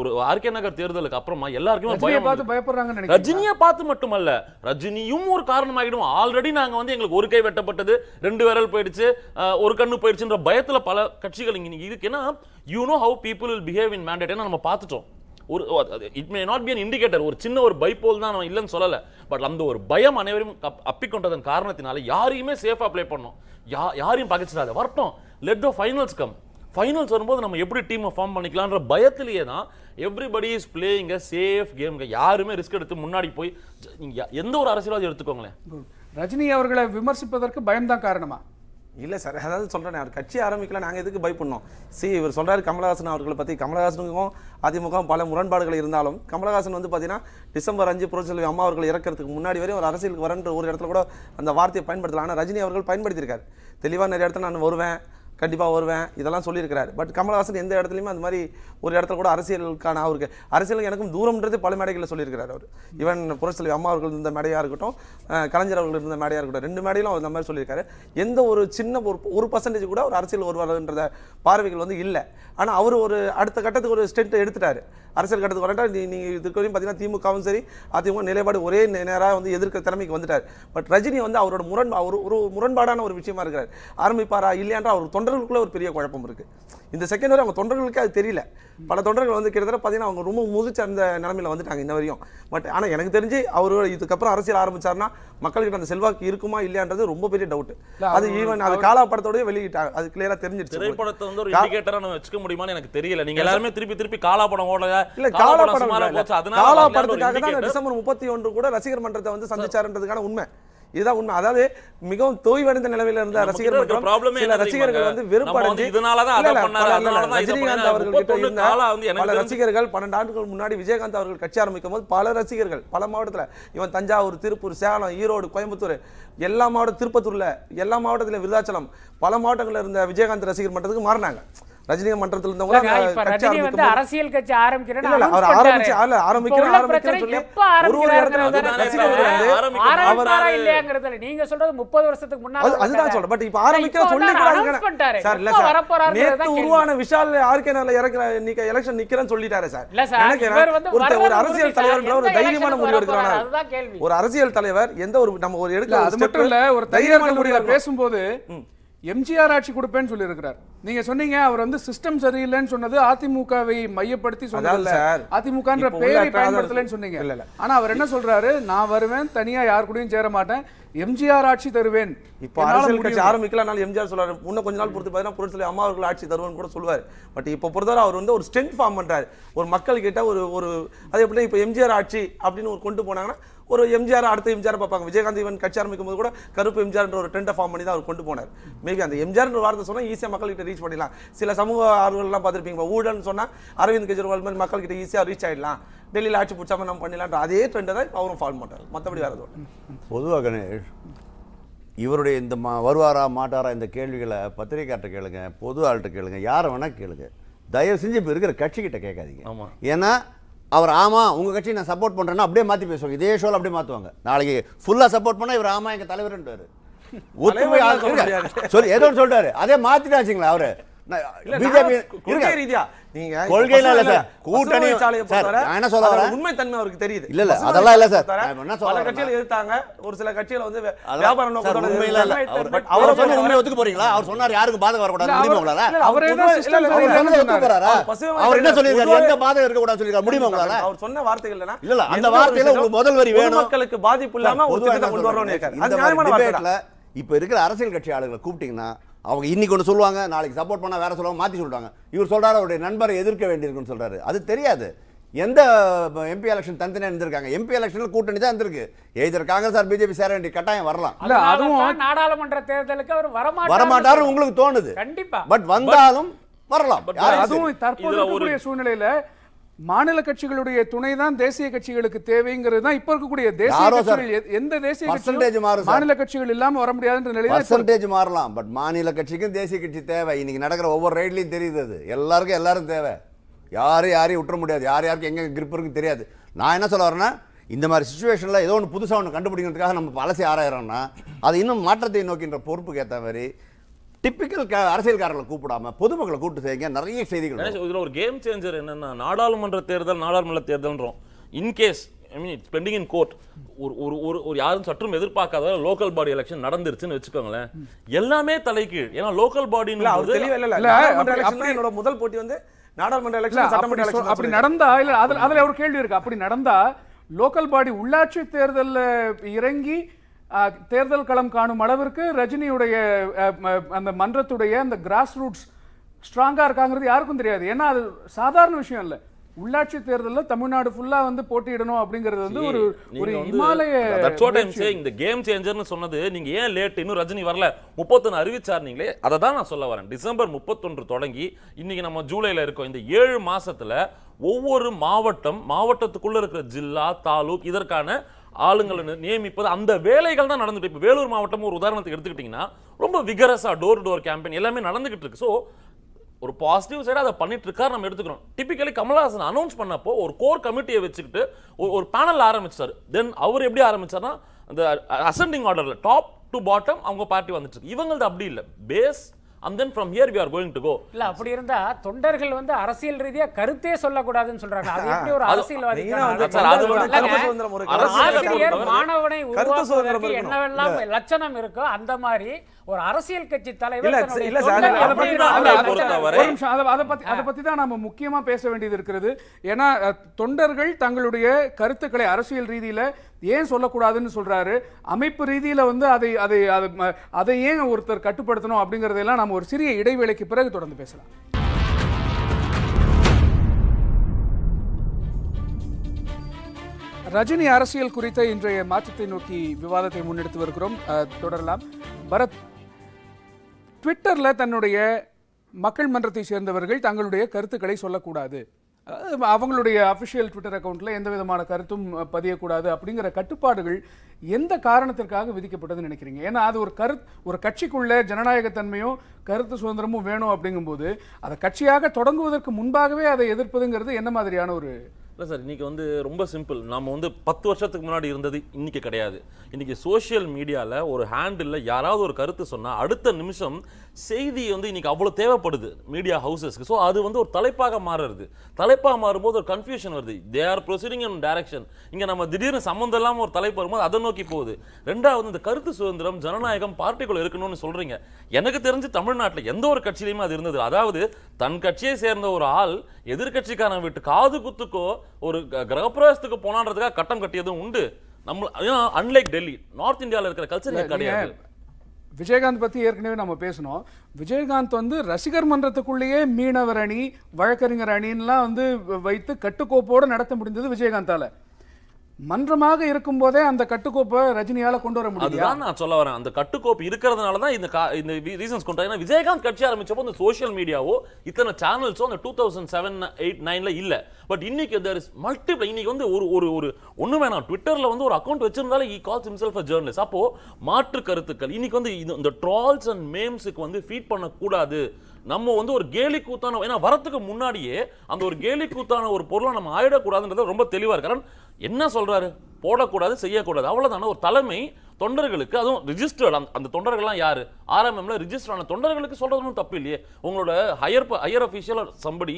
ஒரு ஆர்கே நகர் தேர்தலுக்கு அப்புறமா எல்லாருக்குமே பயப்படுறாங்க. ரஜினியை பார்த்து மட்டுமல்ல, ரஜினியும் ஒரு காரணமாகிடும். ஆல்ரெடி நாங்க எங்களுக்கு ஒரு கை வெட்டப்பட்டது, 2 விரல் போயிடுச்சு, ஒரு கண்ணு போயிடுச்சுன்ற பயத்துல பல கட்சிகள் இங்க இருக்கு. ஏன்னா you know how people will behave in mandate. ஏன்னா நம்ம பார்த்துட்டோம். ஒரு it may not be an indicator, ஒரு சின்ன ஒரு பைபோல் தான், நான் இல்லைன்னு சொல்லலை. பட் அந்த ஒரு பயம் அனைவரும் அப்பிக்கொண்டதன் காரணத்தினால யாரையுமே சேஃபாக ப்ளே பண்ணோம், யாரையும் பகைச்சிடாத வரட்டும். Let the finals come. Finals வரும்போது நம்ம எப்படி டீமை ஃபார்ம் பண்ணிக்கலான்ற பயத்திலேயே தான் everybody is playing a safe game. யாருமே ரிஸ்க் எடுத்து முன்னாடி போய் எந்த ஒரு அரசியல்வாதி எடுத்துக்கோங்களேன், ரஜினி அவர்களை விமர்சிப்பதற்கு பயம்தான் காரணமா? இல்லை சார், அதாவது சொல்கிறேன், அவர் கட்சி ஆரம்பிக்கலாம், நாங்கள் எதுக்கு பயப்படணும்? இவர் சொல்கிறார் கமலஹாசன் அவர்களை பற்றி. கமலஹாசனுக்கும் அதிமுகவும் பல முரண்பாடுகள் இருந்தாலும் கமலஹாசன் வந்து பார்த்தீங்கன்னா டிசம்பர் 5 புரட்சித்தலைவி அம்மா அவர்கள் இறக்கிறதுக்கு முன்னாடி வரையும் ஒரு அரசியலுக்கு வரன்ற ஒரு இடத்துல கூட அந்த வார்த்தையை பயன்படுத்தலாம். ஆனால் ரஜினி அவர்கள் பயன்படுத்தியிருக்காரு தெளிவாக, நிறைய இடத்துல நான் வருவேன், கண்டிப்பாக வருவேன், இதெல்லாம் சொல்லியிருக்கிறார். பட் கமலஹாசன் எந்த இடத்துலையுமே அந்த மாதிரி ஒரு இடத்துல கூட அரசியலுக்கான அவருக்கு அரசியலுக்கு எனக்கும் தூரம்ன்றது பல மேடைகளில் சொல்லியிருக்கிறார் அவர். ஈவன் புரட்சித்தலைவி அம்மா அவர்கள் இருந்த மேடையாக இருக்கட்டும், கலைஞர் அவர்கள் இருந்த மேடையாக இருக்கட்டும், ரெண்டு மேடையிலும் அவர் அந்த மாதிரி சொல்லியிருக்காரு. எந்த ஒரு சின்ன ஒரு பர்சன்டேஜ் கூட ஒரு அரசியல் வருவார்ன்றத பார்வைகள் வந்து இல்லை. ஆனால் அவர் ஒரு அடுத்த கட்டத்துக்கு ஒரு ஸ்டெண்ட் எடுத்துட்டார், அரசியல் கட்டத்துக்கு வரட்டா. நீங்கள் இதுக்கு வரையும் பார்த்தீங்கன்னா திமுகவும் சரி அதிமுக நிலைப்பாடு ஒரே நேராக வந்து எதிர்க்கிற திறமைக்கு வந்துட்டார். பட் ரஜினி வந்து அவரோட ஒரு முரண்பாடான ஒரு விஷயமா இருக்கிறார். ஆரம்பிப்பாரா இல்லையான்ற அவர் தொண்டர்களுக்குள்ளே ஒரு பெரிய குழப்பம் இருக்குது. இந்த செகண்ட் வரை அவங்க தொண்டர்களுக்கே அது தெரியல. பல தொண்டர்கள் வந்து கிட்டத்தட்ட பார்த்தீங்கன்னா அவங்க ரொம்ப முதிச்ச அந்த நிலமையில் வந்துட்டாங்க இன்ன வரையும். பட் ஆனால் எனக்கு தெரிஞ்சு அவர் இதுக்கப்புறம் அரசியல் ஆரம்பித்தார்னா மக்கள்கிட்ட அந்த செல்வாக்கு இருக்குமா இல்லையான்றது ரொம்ப பெரிய டவுட். அது ஈவன் அது காலா படத்தோடய வெளியிட்டாங்க, அது கிளியராக தெரிஞ்சிருச்சு. திரைப்படத்தை வந்து ஒரு இண்டிகேட்டராக நம்ம வச்சுக்க முடியுமான்னு எனக்கு தெரியல. நீங்கள் எல்லாருமே திருப்பி திருப்பி காலா படம் ஓடல, இல்லை காலா படம் காலா படத்துக்காக தான் டிசம்பர் 31 கூட ரசிகர் மன்றத்தை வந்து சந்திச்சாருன்றதுக்கான உண்மை இதுதான் உண்மை. அதாவது மிகவும் தோய்வடைந்த நிலையில் இருந்த ரசிகர்கள் வந்து வெறுப்படைந்து ரஜினிகாந்த் அவர்கள் ரசிகர்கள் 12 ஆண்டுகள் முன்னாடி விஜயகாந்த் அவர்கள் கட்சி ஆரம்பிக்கும் போது பல ரசிகர்கள் பல மாவட்டத்தில், இவன் தஞ்சாவூர், திருப்பூர், சேலம், ஈரோடு, கோயம்புத்தூர் எல்லா மாவட்டம், திருப்பத்தூர்ல எல்லா மாவட்டத்திலும், விருதாச்சலம் பல மாவட்டங்களில் இருந்த விஜயகாந்த் ரசிகர் மன்றத்துக்கு மாறினாங்க. ரஜினி மன்றத்தில் இருந்தவங்க அரசியல் கட்சி ஒரு அரசியல் தலைவர் எந்த ஒரு நம்ம ஒரு எடுக்க பேசும்போது எம்ஜிஆர் ஆட்சி கொடுப்பேன்னு சொல்லியிருக்கிறார். நீங்க சொன்னீங்க அவர் வந்து சிஸ்டம் சரியில்லைன்னு சொன்னது அதிமுகவை மையப்படுத்தி சொன்னதில்ல, அதிமுகன்ற பேரை பயன்படுத்தலன்னு சொன்னீங்க. ஆனா அவர் என்ன சொல்றாரு, நான் வருவேன், தனியா யார் கூடயும் சேர மாட்டேன், எம்ஜிஆர் ஆட்சி தருவேன். இப்போ அரசியல் கட்சி ஆரம்பிக்கலாம் எம்ஜிஆர் சொல்றாரு, முன்ன கொஞ்ச நாள் பொறுத்து பார்த்தீங்கன்னா புரட்சித்தலைவி அம்மா அவர்கள் ஆட்சி தருவேன்னு கூட சொல்லுவார். பட் இப்போ பொறுத்தவரை அவர் வந்து ஒரு ஸ்ட்ரென்த் ஃபார்ம் பண்றாரு ஒரு மக்கள் கிட்ட. ஒரு ஒரு அது எப்படின்னா இப்போ எம்ஜிஆர் ஆட்சி அப்படின்னு ஒரு கொண்டு போனாங்கன்னா ஒரு எம்ஜிஆர் அடுத்த எம்ஜிஆர் பார்ப்பாங்க. விஜயகாந்த் இவன் கட்சி ஆரம்பிக்கும் போது கூட கருப்பு எம்ஜிஆர்ன்ற ஒரு ட்ரெண்டை ஃபார்ம் பண்ணி தான் அவர் கொண்டு போனார். மேபி அந்த எம்ஜிஆர்ன்ற வார்த்தை சொன்னால் ஈஸியாக மக்கள்கிட்ட ரீச் பண்ணிடலாம். சில சமூக ஆர்வலர்லாம் பார்த்துருப்பீங்க, ஊழல்னு சொன்னால் அரவிந்த் கெஜ்ரிவால் மாதிரி மக்கள்கிட்ட ஈஸியாக ரீச் ஆகிடலாம், டெல்லியில் ஆட்சி பிடிச்சாமல் நம்ம பண்ணிடலான்ற அதே ட்ரெண்டை தான் அவரும் ஃபாலோ பண்ணுறாரு. மற்றபடி வேறு எதுவும் பொதுவாக கணேஷ் இவருடைய இந்த வருவாரா மாட்டாரா இந்த கேள்விகளை பத்திரிகையார்ட்ட கேளுங்க, பொது ஆள்கிட்ட கேளுங்க, யாரை வேணால் கேளுங்க. தயவு செஞ்சு இப்போ இருக்கிற கட்சிக்கிட்ட கேட்காதீங்க. ஆமாம், ஏன்னா அவர் ஆமாம் உங்கள் கட்சி நான் சப்போர்ட் பண்ணுறேன்னா அப்படியே மாற்றி பேசுவாங்க, இதே ஷோவில் அப்படியே மாற்றுவாங்க. நாளைக்கு ஃபுல்லாக சப்போர்ட் பண்ணால் இவர் ஆமாம் எங்கள் தலைவர்ன்றாரு, சொல்லி ஏதோ சொல்லிட்டாரு, அதே மாற்றிட்டாச்சுங்களா அவரு பிஜேபி ரீதியா இப்ப இருக்கிற அரசியல் கட்சி ஆளுகளை கூப்பிட்டீங்கன்னா அவங்க இன்னைக்கு ஒன்று சொல்லுவாங்க, நாளைக்கு சப்போர்ட் பண்ணால் வேறு சொல்லுவாங்க, மாற்றி சொல்கிறாங்க. இவர் சொல்கிறாரு அவருடைய நண்பரை எதிர்க்க வேண்டியிருக்குன்னு சொல்கிறாரு. அது தெரியாது எந்த எம்பி எலெக்ஷன் தனித்தனியாக இருந்திருக்காங்க, எம்பி எலெக்ஷனில் கூட்டணி தான் இருந்திருக்கு. எதிர காங்கிரஸ் ஆர் பிஜேபி சேர வேண்டிய கட்டாயம் வரலாம், அதுவும் நாடாளுமன்ற தேர்தலுக்கு அவர் வரமாட்டார் உங்களுக்கு தோணுது. கண்டிப்பாக பட் வந்தாலும் வரலாம். அதுவும் தற்போது சூழ்நிலையில் மாநில கட்சிகளுடைய துணை தான் தேசிய கட்சிகளுக்கு தேவைங்கிறது தான் இப்ப இருக்கக்கூடிய தேசிய கட்சிகள். எந்த தேசிய கட்சியும் மாநில கட்சிகள் இல்லாம வர முடியாதுன்ற நிலையில பர்சன்டேஜ் மாறலாம், பட் மாநில கட்சிக்கும் தேசிய கட்சி தேவை. இன்னைக்கு நடக்கிற ஒவ்வொரு ரைட்லையும் தெரியுது அது எல்லாருக்கும் எல்லாரும் தேவை, யாரும் யாரையும் விட்டுற முடியாது, யார் யாருக்கு எங்க கிரிப் இருக்குன்னு தெரியாது. நான் என்ன சொல்ல வரேன்னா, இந்த மாதிரி சுச்சுவேஷன்ல ஏதோ ஒன்று புதுசாக ஒன்று கண்டுபிடிக்கிறதுக்காக நம்ம பழசி ஆராயிரோம்னா அது இன்னும் மாற்றத்தை நோக்கின்ற பொறுப்புக்கு ஏற்ற மாதிரி டிப்பிக்கல் அரசியல்காரர்களை கூப்பிடாம பொதுமக்களை கூப்பிட்டு செய்யுங்க. நிறைய செய்திகள் இதில் ஒரு கேம் சேஞ்சர் என்னன்னா, நாடாளுமன்ற தேர்தல் தேர்தல்ன்றோம். In case I mean it's pending in court, ஒரு ஒரு ஒரு யாரும் சற்றும் எதிர்பார்க்காத லோக்கல் பாடி எலெக்ஷன் நடந்துருச்சுன்னு வச்சுக்கோங்களேன், எல்லாமே தலைகீழ். ஏன்னா லோக்கல் பாடி என்னோட முதல் போட்டி வந்து நாடாளுமன்ற எலெக்ஷன், சட்டமன்ற எலெக்ஷன். அப்படி நடந்தா இல்ல அதுல ஒரு கேள்வி இருக்கு. அப்படி நடந்தா லோக்கல் பாடி உள்ளாட்சி தேர்தலில் இறங்கி தேர்தல் களம் காணும் அளவிற்கு ரஜினியுடைய அந்த மன்றத்துடைய அந்த கிராஸ் ரூட்ஸ் ஸ்ட்ராங்காக இருக்காங்கிறது யாருக்கும் தெரியாது. ஏன்னா அது சாதாரண விஷயம் இல்லை. உள்ளாட்சி தேர்தலில் தமிழ்நாடு ஃபுல்லாக வந்து போட்டியிடணும் அப்படிங்கிறது வந்து ஒரு ஒரு இமாலயம் சொன்னது. நீங்கள் ஏன் லேட், இன்னும் ரஜினி வரல 31 அறிவிச்சாருனீங்களே, அதை தான் நான் சொல்ல வரேன். டிசம்பர் 31 தொடங்கி இன்னைக்கு நம்ம ஜூலையில் இருக்கோம். இந்த 7 மாசத்தில் ஒவ்வொரு மாவட்டம், மாவட்டத்துக்குள்ள இருக்கிற ஜில்லா, தாலுக், இதற்கான ஆளுங்களை நியமிப்பது, அந்த வேலைகள் தான் நடந்துட்டு. இப்போ வேலூர் மாவட்டம் ஒரு உதாரணத்துக்கு எடுத்துக்கிட்டிங்கன்னா ரொம்ப விகரஸாக டோர் டு டோர் கேம்பெயின் எல்லாமே நடந்துகிட்டு இருக்கு. ஸோ ஒரு பாசிட்டிவ் சைடாக அதை பண்ணிட்டு இருக்காரு நம்ம எடுத்துக்கிறோம். டிபிக்கலி கமல்ஹாசன் அனௌன்ஸ் பண்ணப்போ ஒரு கோர் கமிட்டியை வச்சுக்கிட்டு ஒரு பேனல் ஆரம்பிச்சார். தென் அவர் எப்படி ஆரம்பிச்சார்னா, அந்த அசெண்டிங் ஆர்டரில் டாப் டு பாட்டம் அவங்க பார்ட்டி வந்துட்டு இருக்கு. இவங்களது அப்படி இல்லை, base and then from here we are going to go. இல்ல அப்படி இருந்தா தொண்டர்கள் வந்து அரசியல் ரீதியா கருத்தே சொல்ல கூடாதுன்னு சொல்றாங்க. அது எப்படி ஒரு அரசியல்வாதி சார்? அது வந்து கருத்து சுதந்திரம் ஒரு அரசியல் மானவனை உருவாக்குறதுக்கு என்னவெல்லாம் லட்சணம் இருக்கோ அந்த மாதிரி ஒரு அரசியல் கட்சி தலைவர் இல்ல சார், அத பத்தி தான் நாம முக்கியமா பேச வேண்டியது இருக்குது. ஏன்னா தொண்டர்கள் தங்களுடைய கருத்துக்களை அரசியல் ரீதியில ஏன் சொல்லக்கூடாதுன்னு சொல்றாரு, அமைப்பு ரீதியில வந்து அதை அதை அதை ஏன் ஒருத்தர் கட்டுப்படுத்தணும் அப்படிங்கறதெல்லாம் நாம ஒரு சிறிய இடைவேளைக்கு பிறகு தொடர்ந்து பேசலாம். ரஜினி அரசியல் குறித்த இன்றைய மாற்றத்தை நோக்கி விவாதத்தை முன்னெடுத்து வருகிறோம், தொடரலாம். பரத், ட்விட்டர்ல தன்னுடைய மக்கள் மன்றத்தை சேர்ந்தவர்கள் தங்களுடைய கருத்துக்களை சொல்லக்கூடாது, அவங்களுடைய அஃபிஷியல் ட்விட்டர் அக்கௌண்ட்டில் எந்த விதமான கருத்தும் பதியக்கூடாது அப்படிங்கிற கட்டுப்பாடுகள் எந்த காரணத்திற்காக விதிக்கப்பட்டதுன்னு நினைக்கிறீங்க? ஏன்னா அது ஒரு ஒரு கட்சிக்குள்ளே ஜனநாயகத்தன்மையும் கருத்து சுதந்திரமும் வேணும் அப்படிங்கும்போது அதை கட்சியாக தொடங்குவதற்கு முன்பாகவே அதை எதிர்ப்பதுங்கிறது என்ன மாதிரியான ஒரு? இல்லை சார், இன்றைக்கி வந்து ரொம்ப சிம்பிள். நம்ம வந்து 10 வருஷத்துக்கு முன்னாடி இருந்தது இன்றைக்கி கிடையாது. இன்றைக்கி சோஷியல் மீடியாவில் ஒரு ஹேண்டில் யாராவது ஒரு கருத்து சொன்னால் அடுத்த நிமிஷம் செய்தி வந்து இன்றைக்கி அவ்வளோ தேவைப்படுது மீடியா ஹவுசஸ்க்கு. ஸோ அது வந்து ஒரு தலைப்பாக மாறுறது. தலைப்பாக மாறும்போது ஒரு கன்ஃபியூஷன் வருது. They are proceeding in direction. இங்கே நம்ம திடீர்னு சம்மந்தம் இல்லாமல் ஒரு தலைப்பு வரும்போது அதை நோக்கி போகுது. ரெண்டாவது, இந்த கருத்து சுதந்திரம் ஜனநாயகம் பார்ட்டிக்குள்ளே இருக்கணும்னு சொல்கிறீங்க. எனக்கு தெரிஞ்சு தமிழ்நாட்டில் எந்த ஒரு கட்சியிலையுமே அது இருந்தது. அதாவது தன் கட்சியை சேர்ந்த ஒரு ஆள் எதிர்கட்சிக்காரன் விட்டு காது குத்துக்கோ ஒரு கிரகப்பிரவேசத்துக்கு போனான்றதுக்காக கட்டம் கட்டியதும் உண்டு. நம்ம அன்லைக் டெல்லி, நார்த் இந்தியாவில் இருக்கிற கல்ச்சர் கிடையாது. விஜயகாந்த் பற்றி ஏற்கனவே நம்ம பேசணும். விஜயகாந்த் வந்து ரசிகர் மன்றத்துக்குள்ளேயே மீனவர் அணி, வழக்கறிஞர் அணின்லாம் வந்து வைத்து கட்டுக்கோப்போடு நடத்த முடிந்தது விஜயகாந்தால. மன்றமாக இருக்கும் போதே அந்த கட்டுக்கோப்பை ரஜினியால கொண்டு வர முடியாது. அதுதான் நான் சொல்ல வரேன். அந்த கட்டுக்கோப்பு இருக்கிறதுனால தான் இந்த ரீசன்ஸ் கொண்டு. ஏன்னா விஜயகாந்த் கட்சி ஆரம்பிச்சப்போ இந்த சோஷியல் மீடியாவோ இத்தனை சேனல்ஸோ அந்த 2007-8-9ல இல்லை. பட் இன்னைக்கு தேர் இஸ் மல்டிபிள். இன்னைக்கு வந்து ஒரு ஒரு ஒரு ஒன்றுமே நான் ட்விட்டரில் வந்து ஒரு அக்கௌண்ட் வச்சிருந்தாலும் he calls himself a journalist. அப்போ மாற்று கருத்துக்கள் இன்னைக்கு வந்து இந்த ட்ரால்ஸ் அண்ட் மேம்ஸுக்கு வந்து ஃபீட் பண்ணக்கூடாது. நம்ம வந்து ஒரு கேலி கூத்தான, ஏன்னா வரத்துக்கு முன்னாடியே அந்த ஒரு கேலி கூத்தான ஒரு பொருளை நம்ம ஆயிடக்கூடாதுன்றது ரொம்ப தெளிவாக இருக்கு. காரணம் என்ன சொல்றாரு? போடக்கூடாது, செய்யக்கூடாது, அவ்வளோதான ஒரு தலைமை தொண்டர்களுக்கு. அதுவும் ரிஜிஸ்டர்ட் அந்த தொண்டர்கள்லாம் யாரு ஆர்எம்எம்ல ரிஜிஸ்டர் ஆன தொண்டர்களுக்கு சொல்றதுன்னு தப்பு இல்லையே. உங்களோட higher official somebody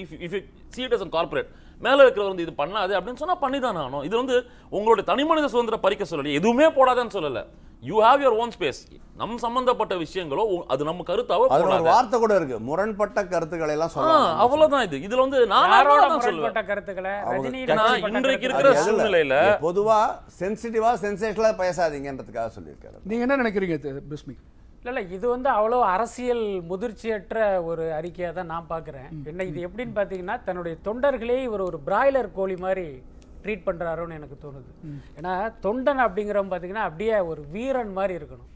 CS and corporate மேலே இருக்கிற வந்து இது பண்ணாது அப்படின்னு சொன்னா பண்ணிதான் ஆகணும். இது வந்து உங்களுடைய தனி மனித சுதந்திர பறிக்க சொல்லலை, எதுவுமே போடாதான்னு சொல்லலை. You have your own space. நம் சம்பந்தப்பட்ட விஷயங்களோ அது நம்ம கருத்தாவோ வார்த்தை கூட இருக்கு. முரண்பட்ட கருத்துக்களை எல்லாம் சொல்லலாம், அவ்வளவுதான். இது இதுல வந்து முரண்பட்ட கருத்துக்களை இன்றைக்கு இருக்கிற சூழ்நிலையில பொதுவா சென்சிட்டிவா சென்சேஷனலா பேசாதீங்கன்றதுக்காக சொல்லியிருக்காரு. நீங்க என்ன நினைக்கிறீங்க பிஸ்மி? இல்லை, இது வந்து அவ்வளோ அரசியல் முதிர்ச்சியற்ற ஒரு அறிக்கையாக தான் நான் பார்க்குறேன். என்ன இது எப்படின்னு பார்த்தீங்கன்னா, தன்னுடைய தொண்டர்களே இவர் ஒரு பிராய்லர் கோழி மாதிரி ட்ரீட் பண்ணுறாரோன்னு எனக்கு தோணுது. ஏன்னா தொண்டன் அப்படிங்கிறவங்க பார்த்தீங்கன்னா அப்படியே ஒரு வீரன் மாதிரி இருக்கணும்.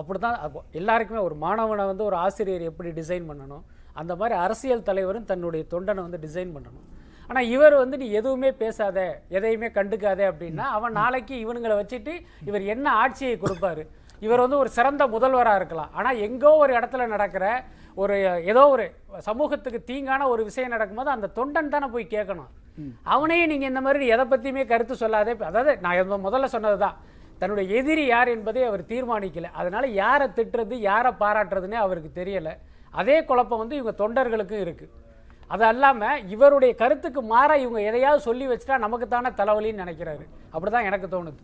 அப்படி தான் எல்லாருக்குமே ஒரு மாணவனை வந்து ஒரு ஆசிரியர் எப்படி டிசைன் பண்ணணும், அந்த மாதிரி அரசியல் தலைவரும் தன்னுடைய தொண்டனை வந்து டிசைன் பண்ணணும். ஆனால் இவர் வந்து நீ எதுவுமே பேசாத, எதையுமே கண்டுக்காதே அப்படின்னா அவன் நாளைக்கு இவனுங்களை வச்சுட்டு இவர் என்ன ஆட்சியை கொடுப்பாரு? இவர் வந்து ஒரு சிறந்த முதல்வராக இருக்கலாம், ஆனால் எங்கோ ஒரு இடத்துல நடக்கிற ஒரு ஏதோ ஒரு சமூகத்துக்கு தீங்கான ஒரு விஷயம் நடக்கும்போது அந்த தொண்டன் தானே போய் கேட்கணும் அவனையே. நீங்கள் இந்த மாதிரி எதை பற்றியுமே கருத்து சொல்லாதே. அதாவது நான் முதல்ல சொன்னது தான், தன்னுடைய எதிரி யார் என்பதை அவர் தீர்மானிக்கலை. அதனால் யாரை திட்டுறது யாரை பாராட்டுறதுன்னே அவருக்கு தெரியலை. அதே குழப்பம் வந்து இவங்க தொண்டர்களுக்கும் இருக்குது. அது அல்லாமல் இவருடைய கருத்துக்கு மாற இவங்க எதையாவது சொல்லி வச்சுட்டா நமக்கு தானே தலைவலின்னு நினைக்கிறாரு. அப்படி தான் எனக்கு தோணுது.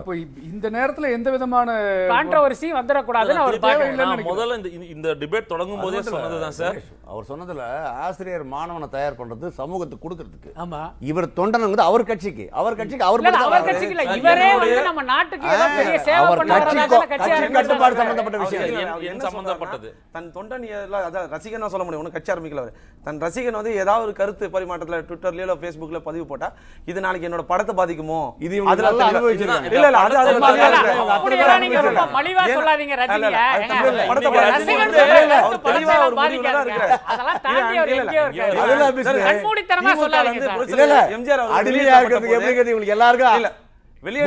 அப்போ இந்த நேரத்துல எந்த விதமான கான்ட்ரோவர்சி வந்துடக்கூடாதுன்னு அவர் பார்க்கல. முதல்ல இந்த டிபேட் தொடங்கும் போதே சொன்னதுதான் சார், அவர் சொன்னதுல ஆசிரியர் மாணவனை தயார் பண்றது சமூகத்துக்கு கொடுக்கிறதுக்கு. ஆமா, இவர் தொண்டனங்கிறது அவர் கட்சிக்கு அவர் கட்சிக்கு இவரே வந்து நம்ம நாட்டுக்கு ஏதோ பெரிய சேவை பண்றதுக்காக கட்சி கட்டுப்பாடு சம்பந்தப்பட்ட விஷயம் என்ன சம்பந்தப்பட்டது. தன் தொண்டன் அதான் ரசிகன் சொல்ல முடியும், ஒன்னும் கட்சி ஆரம்பிக்கல. அவர் தன் ரசிகன் வந்து ஏதாவது ஒரு கருத்து பரிமாற்றத்தில் ட்விட்டர்லயோ இல்லை ஃபேஸ்புக்ல பதிவு போட்டா இது நாளைக்கு என்னோட படத்தை பாதிக்குமோ, இது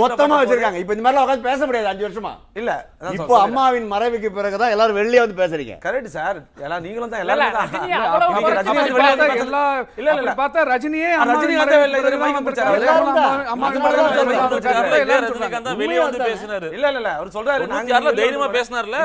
மொத்தமா வச்சிருக்காங்க. இப்ப இந்த மாதிரி உட்காந்து பேச முடியாது 5 வருஷமா. இல்ல இப்போ அம்மாவின் மறைவுக்கு பிறகுதான் எல்லாரும் வெளியே வந்து பேசுறீங்க. கரெக்ட் சார், நீங்களும் தான் எல்லாரும் பார்த்தா ரஜினியே வெளியே வந்து பேசினாரு. இல்ல இல்ல அவர் சொல்றாரு தைரியமா பேசினார்ல.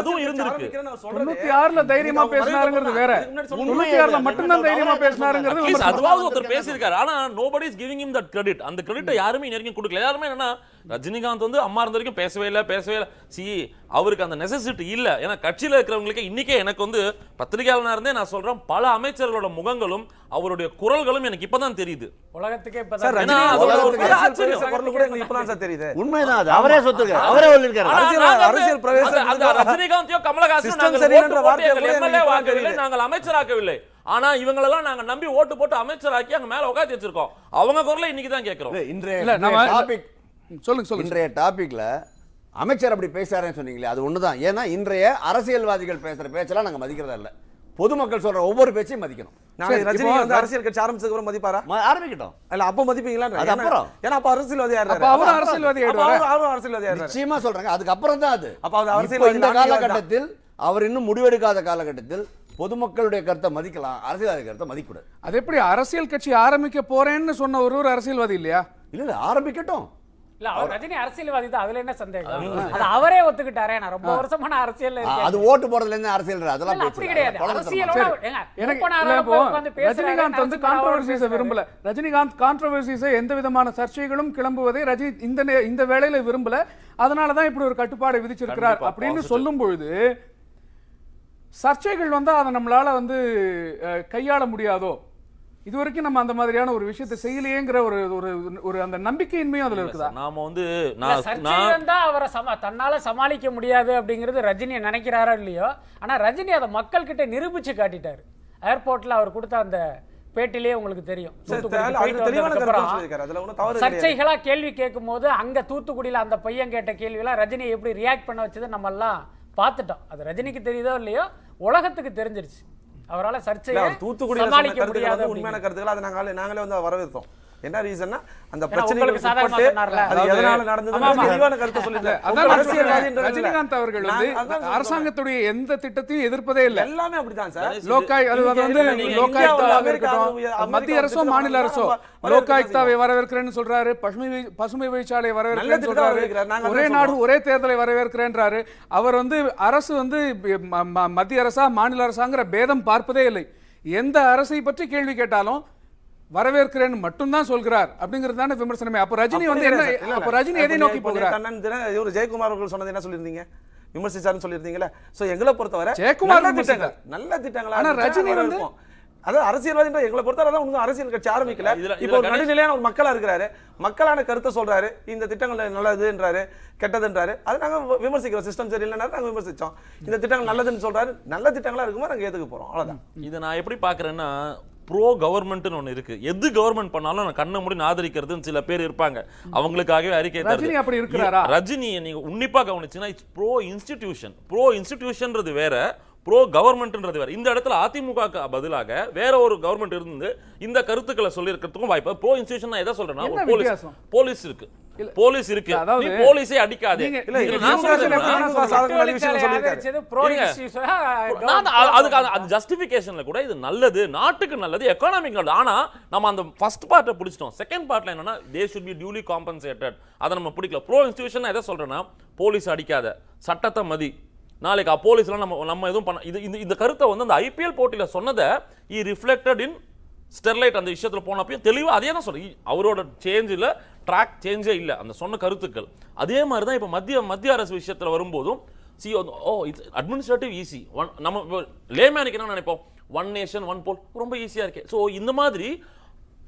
அதுவும் இருந்திருக்கு 96ல தைரியமா பேசினாருங்கிறது வேற, 96ல மட்டும்தான் தைரியமா பேசினார். ஒருத்தர் பேசியிருக்காரு, ஆனா nobody is giving him that credit. அந்த கிரெடிட்டை யாருமே யாருக்கும் கொடுக்கல. எல்லாருமே என்னன்னா ரஜினிகாந்த் வந்து அம்மா இருந்த வரைக்கும் பேசவே இல்லை. சி அவருக்கு அந்த நெசசிட்டி இல்ல. ஏன்னா கட்சியில இருக்கிறவங்களுக்கு இன்னைக்கே எனக்கு வந்து பத்திரிகையாளனா இருந்தே நான் சொல்றேன், பல அமைச்சர்களோட முகங்களும் அவருடைய குரல்களும் எனக்கு இப்பதான் தெரியுது. உலகத்துக்கே இப்பதான் உண்மைதான். அவரே சொல்லிருக்காரு ரஜினிகாந்தையோ கமலஹாசனையோ நாங்கள் அமைச்சராக்கவில்லை, ஆனா இவங்களெல்லாம் நாங்க நம்பி ஓட்டு போட்டு அமைச்சராக்கி அங்க மேல உட்காந்து வச்சிருக்கோம். அவங்க குரல்ல இன்னைக்கு தான் கேட்கிறோம். இன்றைய டாபிக்ல அமைச்சர் அப்படி பேசுறாருன்னு சொன்னீங்களே, அது ஒண்ணுதான். ஏன்னா இன்றைய அரசியல்வாதிகள் பேசுற பேச்செல்லாம் நாங்க மதிக்கிறதா இல்ல, பொதுமக்கள் சொல்ற ஒவ்வொரு பேச்சையும் மதிக்கணும். அரசியல் கட்சி ஆரம்பிச்சதுக்கு மதிப்பாரா ஆரம்பிக்கிட்டோம் இல்ல, அப்ப மதிப்பீங்களா? ஏன்னா அப்ப அரசியல்வாதியா நிச்சயமா சொல்றாங்க. அதுக்கப்புறம் தான் அது அப்ப அரசியல் இந்த காலகட்டத்தில் அவர் இன்னும் முடிவெடுக்காத காலகட்டத்தில் பொதுமக்களுடைய கருத்தை மதிக்கலாம், அரசியல்வாதி கருத்தை மதிக்கூடாது. அது எப்படி அரசியல் கட்சி ஆரம்பிக்க போறேன்னு சொன்ன ஒரு அரசியல்வாதி இல்லையா? இல்ல ஆரம்பிக்கட்டும். இல்ல அவர் ரஜினி அரசியல்வாதி தான், அதுல என்ன சந்தேகம்? அது அவரே ஒத்துக்கிட்டாரே, நான் ரொம்ப வருஷமான அரசியல் அது ஓட்டு போறதுல இருந்து அரசியல் அதெல்லாம் அப்படி கிடையாது. அரசியலோட எனக்கு ரஜினிகாந்த் வந்து கான்ட்ரோவர்சிஸை விரும்பல. ரஜினிகாந்த் கான்ட்ரோவர்சிஸை எந்த விதமான சர்ச்சைகளும் கிளம்புவதை ரஜினி இந்த வேளையில விரும்பல. அதனாலதான் இப்படி ஒரு கட்டுப்பாடு விதிச்சிருக்கிறார் அப்படின்னு சொல்லும் பொழுது சர்ச்சைகள் வந்தா அதை நம்மளால வந்து கையாள முடியாதோ, இது வரைக்கும் நம்ம அந்த மாதிரியான ஒரு விஷயத்தை செய்யலையேங்கிற ஒரு அந்த நம்பிக்கையின்மையும் அதுல இருக்குதா? நாம வந்து அவரை தன்னால சமாளிக்க முடியாது அப்படிங்கிறது ரஜினியை நினைக்கிறாரோ இல்லையோ, ஆனா ரஜினி அதை மக்கள் கிட்ட நிரூபிச்சு காட்டிட்டாரு. ஏர்போர்ட்ல அவர் கொடுத்த அந்த பேட்டிலே உங்களுக்கு தெரியும். சர்ச்சைகளா கேள்வி கேட்கும் போது அங்க தூத்துக்குடியில அந்த பையன் கேட்ட கேள்வியெல்லாம் ரஜினியை எப்படி ரியாக்ட் பண்ண வச்சது நம்ம எல்லாம் பார்த்துட்டோம். அது ரஜினிக்கு தெரியுதோ இல்லையோ உலகத்துக்கு தெரிஞ்சிருச்சு. அவரால் சர்ச்சையை தூத்துக்குடி சமாளிக்க முடியாத உண்மையான கருத்துக்கள் அதை நாங்களே வந்து வரவேற்போம். என்ன ரீசன்னா அந்த பிரச்சனைகளுக்கு சப்போர்ட் அது எதனால நடந்ததுன்னு தெளிவான கருத்து சொல்லிட்டாரு. அதான் அரசியல்வாதின்ற ரஜினிகாந்த் அவர்கள் வந்து அரசாங்கத்துடைய எந்த திட்டத்தையும் எதிர்ப்பதே இல்லை. எல்லாமே அப்படிதான் சார். லோகாய் அது வந்து லோகாயுக்தாவாக இருக்கட்டும், மத்திய அரசோ மாநில அரசோ லோகாயுக்தாவை வரவேற்கிறேன்னு சொல்றாரு, பசுமை வழிச்சாலை வரவேற்கிறேன்னு சொல்றாரு, ஒரே நாடு ஒரே தேர்தலை வரவேற்கிறேன்றாரு. அவர் வந்து அரசு வந்து மத்திய அரசா மாநில அரசாங்கிற பேதம் பார்ப்பதே இல்லை. எந்த அரசை பற்றி கேள்வி கேட்டாலும் வரவேற்கிறேன்னு மட்டும்தான் சொல்கிறார் அப்படிங்கிறது தானே விமர்சனமே. அப்போ ரஜினி வந்து ரஜினி எதை நோக்கி போகிறார்? ஒரு ஜெயக்குமார் அவர்கள் சொன்னது என்ன சொல்லியிருந்தீங்க, விமர்சிச்சாருன்னு சொல்லியிருந்தீங்களே. ஸோ எங்களை பொறுத்தவரை ஜெயக்குமார் திட்டங்கள் நல்ல திட்டங்கள், ஆனால் ரஜினி வந்து அதாவது அரசியல்வாதின்ற எங்களை பொறுத்தவரை தான் ஒன்றும் அரசியல் கட்சி ஆரம்பிக்கல. இப்போ ஒரு நடுநிலையான ஒரு மக்களா இருக்கிறாரு, மக்களான கருத்தை சொல்றாரு, இந்த திட்டங்கள் நல்லதுன்றாரு, கெட்டதுன்றாரு. அது நாங்கள் விமர்சிக்கிறோம். சிஸ்டம் சரியில்லைன்னா நாங்கள் விமர்சிச்சோம். இந்த திட்டங்கள் நல்லதுன்னு சொல்றாரு, நல்ல திட்டங்களா இருக்கும்போது நாங்கள் ஏற்றுக்க போறோம், அவ்வளவுதான். இதை நான் எப்படி பாக்குறேன்னா ப்ரோ கவர்மெண்ட்னு ஒன்று இருக்கு. எது கவர்மெண்ட் பண்ணாலும் நான் கண்ணை மூடி ஆதரிக்கிறதுன்னு சில பேர் இருப்பாங்க. அவங்களுக்காகவே அறிக்கை தருது. அப்படி இருக்கிறாரா ரஜினி? நீங்க உன்னிப்பா கவனிச்சுன்னா இட்ஸ் ப்ரோ இன்ஸ்டிடியூஷன். ப்ரோ இன்ஸ்டிடியூஷன்றது வேற, ப்ரோ கவர்மெண்ட்ன்றது வேற. இந்த இடத்துல அதிமுக பதிலாக வேற ஒரு கவர்மெண்ட் இருந்து இந்த கருத்துக்களை சொல்லியிருக்கிறதுக்கும் வாய்ப்பு. ப்ரோ இன்ஸ்டிடியூஷன் நான் எதை சொல்றேன்னா போலீஸ் இருக்கு, போலீஸ் இருக்கு, போலீஸே அடிக்காது. ஜஸ்டிபிகேஷன்ல கூட இது நல்லது, நாட்டுக்கு நல்லது, எக்கானமிக் நல்லது. ஆனா நம்ம அந்த ஃபர்ஸ்ட் பார்ட்டை பிடிச்சிட்டோம். செகண்ட் பார்ட்ல என்னன்னா they should be duly compensated, அதை நம்ம பிடிக்கல. ப்ரோ இன்ஸ்டிடியூஷன் எதை சொல்றேன்னா போலீஸ் அடிக்காத, சட்டத்தை மதி, நாளைக்கு போலீஸ்லாம் நம்ம எதுவும் பண்ண. இந்த கருத்தை வந்து அந்த IPL போட்டியில சொன்னதை ஈ ரிஃப்ளெக்டட் இன் ஸ்டெர்லைட் அந்த விஷயத்தில் போனப்பையும் தெளிவாக அதே தான் சொல்கிறேன். அவரோட சேஞ்சில் ட்ராக் சேஞ்சே இல்லை அந்த சொன்ன கருத்துக்கள். அதே மாதிரி தான் இப்போ மத்திய அரசு விஷயத்தில் வரும்போதும் C O it's administrative easy. நம்ம லேமேனுக்கு என்ன நினைப்போம், ஒன் நேஷன் ஒன் போல் ரொம்ப ஈஸியாக இருக்கு. ஸோ இந்த மாதிரி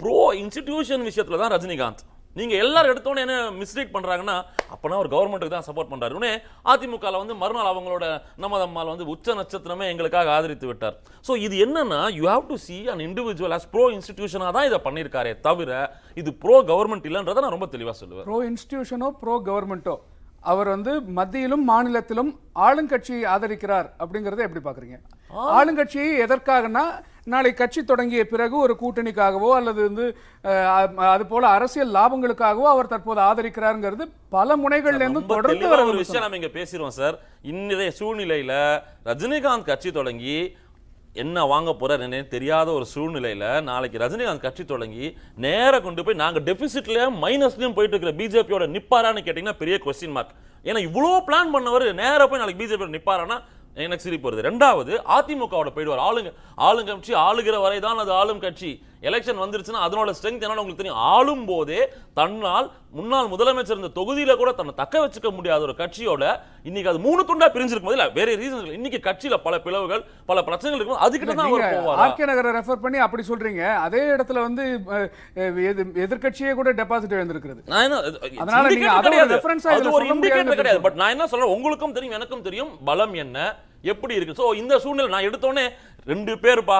ப்ரோ இன்ஸ்டிடியூஷன் விஷயத்தில் தான் ரஜினிகாந்த். நீங்கள் எல்லாரும் எடுத்தோன்னே என்ன மிஸ்ரீட் பண்ணுறாங்கன்னா அப்போனா ஒரு கவர்மெண்ட்டுக்கு தான் சப்போர்ட் பண்ணுறாரு. உடனே அதிமுகவில் மறுநாள் அவங்களோட நம்மதம்மாவில் உச்ச நட்சத்திரமே எங்களுக்காக ஆதரித்து விட்டார். ஸோ இது என்னன்னா, you have to see and individual as pro இன்ஸ்டிடியூஷனாக தான் இதை பண்ணியிருக்காரே தவிர இது ப்ரோ கவர்மெண்ட் இல்லைன்றதை நான் ரொம்ப தெளிவாக சொல்லுவேன். ப்ரோ இன்ஸ்டிடியூஷனோ ப்ரோ கவர்மெண்ட்டோ அவர் மத்தியிலும் மாநிலத்திலும் ஆளுங்கட்சியை ஆதரிக்கிறார் அப்படிங்கறத எப்படி பாக்குறீங்க? ஆளுங்கட்சியை எதற்காகனா, நாளை கட்சி தொடங்கிய பிறகு ஒரு கூட்டணிக்காகவோ அல்லது அது போல அரசியல் லாபங்களுக்காகவோ அவர் தற்போது ஆதரிக்கிறாருங்கிறது பல முனைகள்ல இருந்து தொடர்ந்து வர ஒரு விஷயம். நாம இங்க பேசிடுவோம் சார், இந்த சூழ்நிலையில ரஜினிகாந்த் கட்சி தொடங்கி என்ன வாங்க போறார் என்னன்னு தெரியாத ஒரு சூழ்நிலையில நாளைக்கு ரஜினிகாந்த் கட்சி தொடங்கி நேராக கொண்டு போய் நாங்கள் டெபிசிட்ல மைனஸ்லயும் போயிட்டு இருக்கிற பிஜேபியோட நிப்பாரான்னு கேட்டீங்கன்னா பெரிய கொஸ்டின் மார்க். ஏன்னா இவ்வளோ பிளான் பண்ணவர் நேராக போய் நாளைக்கு பிஜேபியோட நிப்பாரானா எனக்கு சிரிப்பு வருது. ரெண்டாவது அதிமுகவோட போயிடுவார். ஆளுங்கட்சி ஆளுகிற வரைதான் அது ஆளும் கட்சி. எலெக்ஷன் வந்துருச்சுன்னா அதனோட ஸ்ட்ரென்த் என்னன்னு உங்களுக்கு தெரியும். ஆளும் போதே தன்னால் முன்னாள் முதலமைச்சர் இந்த தொகுதியில கூட தன்னை தக்க வச்சுக்க முடியாத ஒரு கட்சியோட இன்னைக்கு அது மூணு துண்டா பிரிஞ்சிருக்கும். இல்ல வேற ரீசன்கள் இன்னைக்கு கட்சியில பல பிளவுகள் பல பிரச்சனைகள் இருக்கும். அதுக்கிட்ட தான் அவர் போவார். ஆர்கே நகரை ரெஃபர் பண்ணி அப்படி சொல்றீங்க. அதே இடத்துல எதிர்க்கட்சியே கூட டெபாசிட் எழுந்திருக்கிறது. நான் என்ன அதனால நீங்க அதோட ரெஃபரன்ஸா இது ஒரு இண்டிகேட்டர் கிடையாது. பட் நான் என்ன சொல்றேன், உங்களுக்கும் தெரியும் எனக்கும் தெரியும் பலம் என்ன எப்படி இருக்கு. ஸோ இந்த சூழ்நிலை நான் எடுத்தோன்னே ரெண்டு பேருப்பா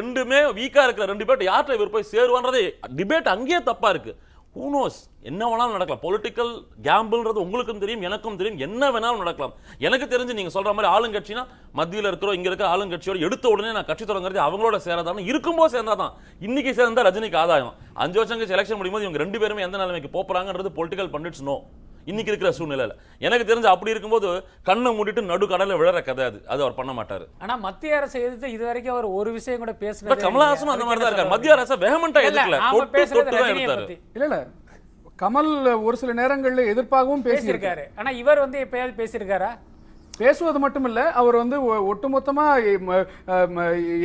ரெண்டுமே வீக்காக இருக்கிற ரெண்டு பேர்ட்ட யார்கிட்ட இவர் போய் சேருவான்றது டிபேட் அங்கேயே தப்பாக இருக்கு. ஹூ நோஸ், என்ன வேணாலும் நடக்கலாம். பொலிட்டிக்கல் கேம்பிள்ன்றது உங்களுக்கும் தெரியும் எனக்கும் தெரியும். என்ன வேணாலும் நடக்கலாம். எனக்கு தெரிஞ்சு நீங்கள் சொல்கிற மாதிரி ஆளுங்கட்சினா மத்தியில் இருக்கிறோம் இங்கே இருக்கிற ஆளுங்கட்சியோடு எடுத்த உடனே நான் கட்சி தொடங்குறது அவங்களோட சேராதான்னு இருக்கும்போது சேர்ந்தாதான். இன்னைக்கு சேர்ந்தா ரஜினிக்கு ஆதாயம். 5 வருஷம் கழிச்சு எலெக்ஷன் முடியும்போது இவங்க ரெண்டு பேருமே எந்த நிலைமைக்கு போகிறாங்கன்றது பொலிட்டிக்கல் பண்டிட்ஸ் நோ. இன்னைக்கு இருக்கிற சூழ்நிலையில எனக்கு தெரிஞ்சு அப்படி இருக்கும்போது கண்ணை மூடிட்டு நடுக்கடல விழற கதை அது அது அவர் பண்ண மாட்டாரு. ஆனா மத்திய அரசு எதிர்த்து இது வரைக்கும் அவர் ஒரு விஷயம் கூட பேசல. கமலஹாசன் அந்த மாதிரி தான் இருக்காரு. மத்திய அரசு வேகமெண்டா எதிர்க்கல, தொட்டு தான் எடுத்தாரு. இல்ல கமல் ஒரு சில நேரங்கள்ல எதிர்ப்பாகவும் பேசியிருக்காரு. ஆனா இவர் எப்பயாவது பேசியிருக்காரா? பேசுவது மட்டும் இல்ல, அவர் ஒட்டுமொத்தமா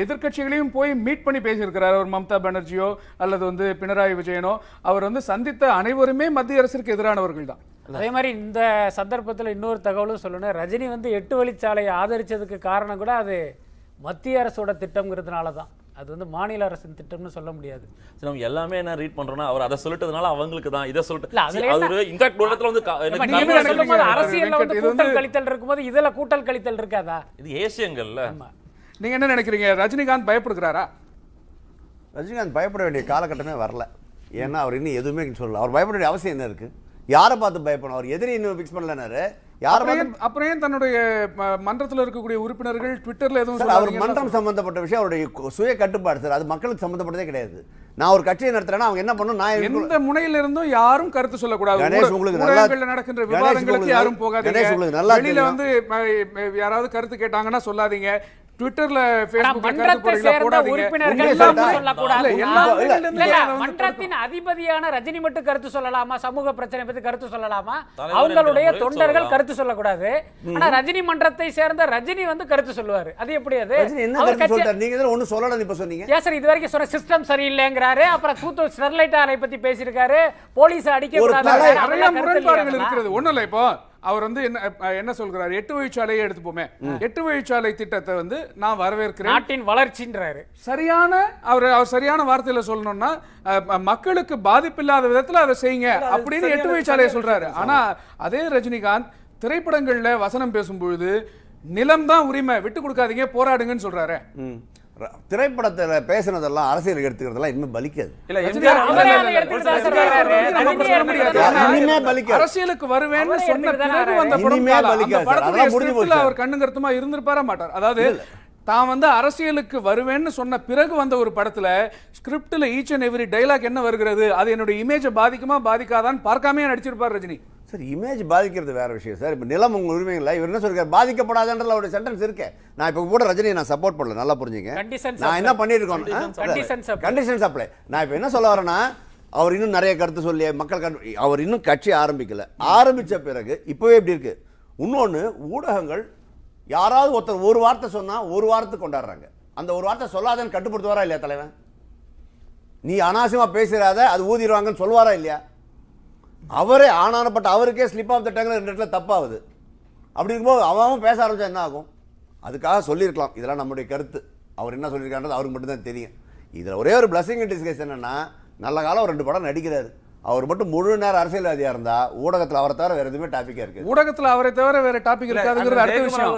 எதிர்க்கட்சிகளையும் போய் மீட் பண்ணி பேசியிருக்கிறார். அவர் மம்தா பானர்ஜியோ அல்லது பினராயி விஜயனோ அவர் சந்தித்த அனைவருமே மத்திய அரசிற்கு எதிரானவர்கள் தான். அதே மாதிரி இந்த சந்தர்ப்பத்தில் இன்னொரு தகவலும் சொல்லணும். ரஜினி 8 வழிச்சாலையை ஆதரிச்சதுக்கு காரணம் கூட அது மத்திய அரசோட திட்டம்ங்கிறதுனால தான். அது மாநில அரசின் திட்டம்னு சொல்ல முடியாது. நம்ம எல்லாமே என்ன ரீட் பண்றோம்னா அவர் அதை சொல்லிட்டதுனால அவங்களுக்கு தான் இதை சொல்லிட்டு அரசியல் கூட்டல் கழித்தல் இருக்கும்போது இதுல கூட்டல் கழித்தல் இருக்காதா? இது ஏசியங்கள்ல நீங்க என்ன நினைக்கிறீங்க? ரஜினிகாந்த் பயப்படுகிறாரா? ரஜினிகாந்த் பயப்பட வேண்டிய காலகட்டமே வரல. ஏன்னா அவர் இன்னும் எதுவுமே சொல்லல. அவர் பயப்பட வேண்டிய அவசியம் என்ன இருக்கு? யாரை பார்த்து பயப்படும்? அவர் எதிரி இன்னும் ஃபிக்ஸ் பண்ணலனாரு. அப்புறம் தன்னுடைய மன்றத்தில் இருக்கக்கூடிய உறுப்பினர்கள் ட்விட்டர்ல எதுவும் அவர் மன்றம் சம்பந்தப்பட்ட விஷயம் அவருடைய சுய கட்டுப்பாடு சார். அது மக்களுக்கு சம்பந்தப்பட்டதே கிடையாது. நான் ஒரு கட்சியை நடத்துறேன்னா அவங்க என்ன பண்ணும், நான் எந்த முனையில இருந்தும் யாரும் கருத்து சொல்லக்கூடாது. நடக்கின்ற விவாதங்களுக்கு யாரும் போகாதீங்க. யாராவது கருத்து கேட்டாங்கன்னா சொல்லாதீங்க. ட்விட்டர்ல மன்றத்தின் அதிபதியான ரஜினி மட்டும் கருத்து சொல்லலாமா? சமூக பிரச்சனை பத்தி கருத்து சொல்லலாமா? அவங்களுடைய தொண்டர்கள் கருத்து சொல்லக்கூடாது. ஆனா ரஜினி மன்றத்தை சேர்ந்த ரஜினி கருத்து சொல்லுவாரு. அது எப்படி? அது இது வரைக்கும் சொன்ன சிஸ்டம் சரியில்லைங்கிறாரு. அப்புறம் தூத்துக்குடி ஸ்டெர்லைட் ஆலை பத்தி பேசியிருக்காரு. போலீஸ் அடிக்கிறது ஒண்ணும் இல்ல. இப்போ அவர் என்ன சொல்றாரு? 8 வழிச்சாலையை எடுத்துப்போமே. 8 வழிச்சாலை திட்டத்தை நான் வரவேற்கிறேன். நாட்டின் வளர்ச்சின்றாரு. சரியான அவர் சரியான வார்த்தையில சொல்லணும்னா மக்களுக்கு பாதிப்பில்லாத விதத்துல அதை செய்யுங்க அப்படின்னு 8 வழிச்சாலையை சொல்றாரு. ஆனா அதே ரஜினிகாந்த் திரைப்படங்கள்ல வசனம் பேசும்பொழுது நிலம் தான் உரிமை, விட்டு கொடுக்காதீங்க, போராடுங்கன்னு சொல்றாரு. திரைப்படத்துல பேசுனதெல்லாம் அரசியல் எடுத்துக்கிறதெல்லாம் இன்னும் பலிக்காது. அரசியலுக்கு வருவேன்னு சொன்ன பிறகு வந்த படத்துல அவர் கண்ணுங்கருத்துமா இருந்திருப்பாரா மாட்டார்? அதாவது தான் அரசியலுக்கு வருவேன்னு சொன்ன பிறகு வந்த ஒரு படத்துல ஸ்கிரிப்ட்ல ஈச் அண்ட் எவ்ரி டைலாக் என்ன வருகிறது, அது என்னோட இமேஜை பாதிக்குமா பாதிக்காதான்னு பார்க்காம நடிச்சிருப்பார் ரஜினி. சார் இமேஜ் பாதிக்கிறது வேற விஷயம் சார். இப்போ நிலம் உங்கள் உரிமை இல்லை. இவர் என்ன சொல்றாரு? பாதிக்கப்படாதுன்றதுல ஒரு சென்டென்ஸ் இருக்கேன். நான் இப்போ கூட ரஜினியை நான் சப்போர்ட் பண்ணல. நல்லா புரிஞ்சுங்க. நான் என்ன பண்ணிருக்கோம், கண்டிஷன்ஸ் அப்ளை. நான் இப்போ என்ன சொல்ல வரேன்னா, அவர் இன்னும் நிறைய கருத்து சொல்லி மக்கள் அவர் இன்னும் கட்சி ஆரம்பிக்கல. ஆரம்பித்த பிறகு இப்போவே எப்படி இருக்கு? இன்னொன்று, ஊடகங்கள் யாராவது ஒருத்தர் ஒரு வார்த்தை சொன்னால் ஒரு வாரத்துக்கு கொண்டாடுறாங்க. அந்த ஒரு வார்த்தை சொல்லாதன்னு கட்டுப்படுத்துவாரா இல்லையா தலைவன்? நீ அனாவசியமாக பேசுகிறாத அது ஊதிடுவாங்கன்னு சொல்லுவாரா இல்லையா? அவரே ஆனானப்பட்ட அவருக்கே ஸ்லிப் ஆஃப் த டங்கில் ரெண்டு இடத்துல தப்பாகுது. அப்படி இருக்கும்போது அவன் பேச ஆரம்பித்தா என்ன ஆகும்? அதுக்காக சொல்லியிருக்கலாம். இதெல்லாம் நம்முடைய கருத்து. அவர் என்ன சொல்லியிருக்கான்றது அவருக்கு மட்டும்தான் தெரியும். இதில் ஒரே ஒரு பிளஸிங் டிஸ்கஸ் என்னென்னா, நல்ல காலம் ரெண்டு படம் நடிக்கிறாரு. அவர் மட்டும் முழு நேரம் அரசியல்வாதியா இருந்தா ஊடகத்தில் அவரை தவிர வேற எதுவுமே டாபிக்கா இருக்கு. ஊடகத்தில் அவரை தவிர வேற டாபிக் இருக்காதுங்கிறது அடுத்த விஷயம்.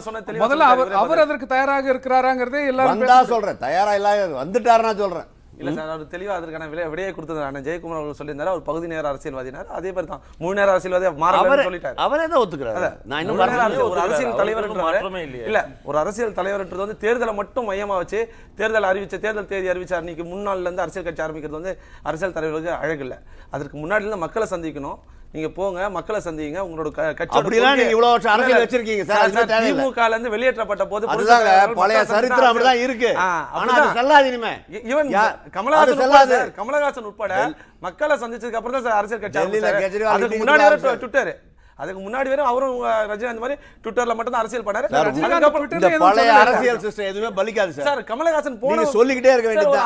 முதல்ல அவர் அதற்கு தயாராக இருக்கிறாராங்கிறதே எல்லாரும் தான் சொல்றேன். தயாரா இல்லாத வந்துட்டாருன்னா சொல்றேன். இல்லை சார், அவர் தெளிவாக அதற்கான விலையை கொடுத்தது. அண்ணன் ஜெயக்குமார் அவர்கள் சொல்லியிருந்தாரு, அவர் பகுதி நேர அரசியல்வாதினார். அதே மாதிரி தான் முழு நேர அரசியல்வாதியாக மாறி சொல்லிட்டாரு. அவரே தான் ஒத்துக்கிறாரு. நான் இன்னும் ஒரு அரசியல் தலைவர் இல்லை, ஒரு அரசியல் தலைவர்ன்றது வந்து தேர்தலை மட்டும் மையமாக வச்சு தேர்தல் அறிவிச்ச தேர்தல் தேதி அறிவிச்ச அன்னைக்கு முன்னாள்லேருந்து அரசியல் கட்சி ஆரம்பிக்கிறது வந்து அரசியல் தலைவர்களுக்கு அழகில்லை. அதற்கு முன்னாடிலேருந்து மக்களை சந்திக்கணும். நீங்க போங்க, மக்களை சந்திங்க. உங்களோட கட்சி வெளியேற்றப்பட்ட போது கமலஹாசன் உட்பட மக்களை சந்திச்சதுக்கு அப்புறம் தான் அரசியல் கட்சி. முன்னாடி வர ட்விட்டர், அதுக்கு முன்னாடி வர அவரும் ரஜினிகாந்த் மாதிரி ட்விட்டர்ல மட்டும் அரசியல் பண்ணாரு. கமலஹாசன் போன சொல்லிக்கிட்டே இருக்க வேண்டியது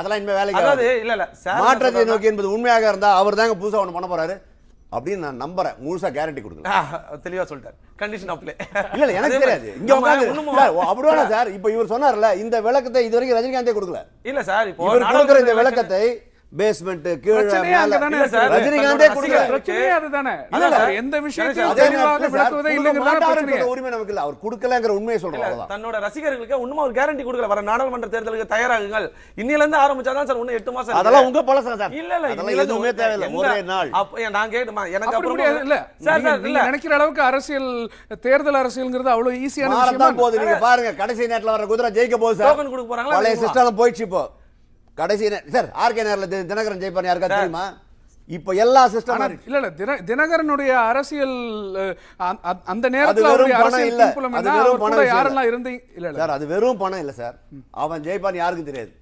அதெல்லாம் உண்மையாக இருந்தா அவர் தாங்க புதுசா ஒண்ணு பண்ண போறாரு அப்படின்னு நான் நம்புறேன். முழுசா கேரண்டி கொடுக்குறேன். தெளிவா சொல்லிட்டாரு. கண்டிஷன் அப்ளை இல்ல எனக்கு தெரியாது. இங்க அப்படின்னா சார், இப்ப இவர் சொன்னார்ல, இந்த விளக்கத்தை இது வரைக்கும் ரஜினிகாந்தே கொடுக்கல. இல்ல சார், இப்போ கொடுக்குற இந்த விளக்கத்தை பேஸ்மெண்ட் தன்னோட ரசிகர்களுக்கு இன்னும் ஒரு கேரண்டி கொடுக்கல. வர நாடாளுமன்ற தேர்தலுக்கு தயாராகுங்கள், இன்னில இருந்து ஆரம்பிச்சாதான் சார் 8 மாசம். அதெல்லாம் உங்க பழசம் சார். இல்ல இல்ல எதுவுமே தேவையில்லை. ஒரே நாள் அப்ப நான் கேட்டுமா எனக்கு அப்புறம் இல்ல சார். இல்ல நினைக்கிற அளவுக்கு அரசியல் தேர்தல் அரசியல்ங்கிறது அவ்வளவு ஈஸியான விஷயம் போது. நீங்க பாருங்க, கடைசி நேரத்துல வர குதிரை ஜெயிக்க போகுது சார். டோக்கன் கொடுக்க போறாங்க. பழைய சிஸ்டம் போயிடுச்சு. இப்போ கடைசி சார் ஆர்கே நேரில் தினகரன் ஜெயிப்பார் யாருக்கா தெரியுமா? இப்ப எல்லா சிஸ்டம் இல்ல இல்ல தினகரனுடைய அரசியல் அந்த நேரத்தில் அது வெறும் பணம் இல்ல சார். அவன் ஜெயிப்பான்னு யாருக்கும் தெரியாது.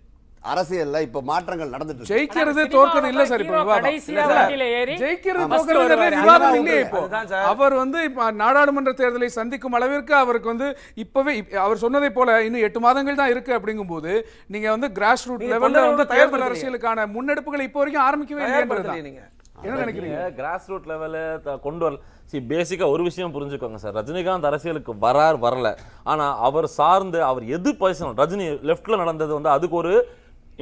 அரசியல்ல இப்ப மாற்றங்கள் நடந்துட்டு ஜெயிக்கிறது தோற்கிறது இல்ல சார். இப்ப அவர் வந்து நாடாளுமன்ற தேர்தலை சந்திக்கும் அளவிற்கு அவருக்கு வந்து இப்பவே அவர் சொன்னதை போல இன்னும் 8 மாதங்கள் தான் இருக்கு. அப்படிங்கும் போது நீங்க வந்து கிராஸ் ரூட் லெவல்ல வந்து தேர்தல் அரசியலுக்கான முன்னெடுப்புகளை இப்ப வரைக்கும் ஆரம்பிக்கவே இல்லைன்றீங்க. என்ன நினைக்கிறீங்க? கிராஸ் ரூட் லெவல கொண்டு வரல. சரி, பேசிக்காக ஒரு விஷயம் புரிஞ்சுக்கோங்க சார். ரஜினிகாந்த் அரசியலுக்கு வரல, ஆனா அவர் சார்ந்து அவர் எது பேசணும். ரஜினி லெஃப்ட்ல நடந்தது வந்து அதுக்கு ஒரு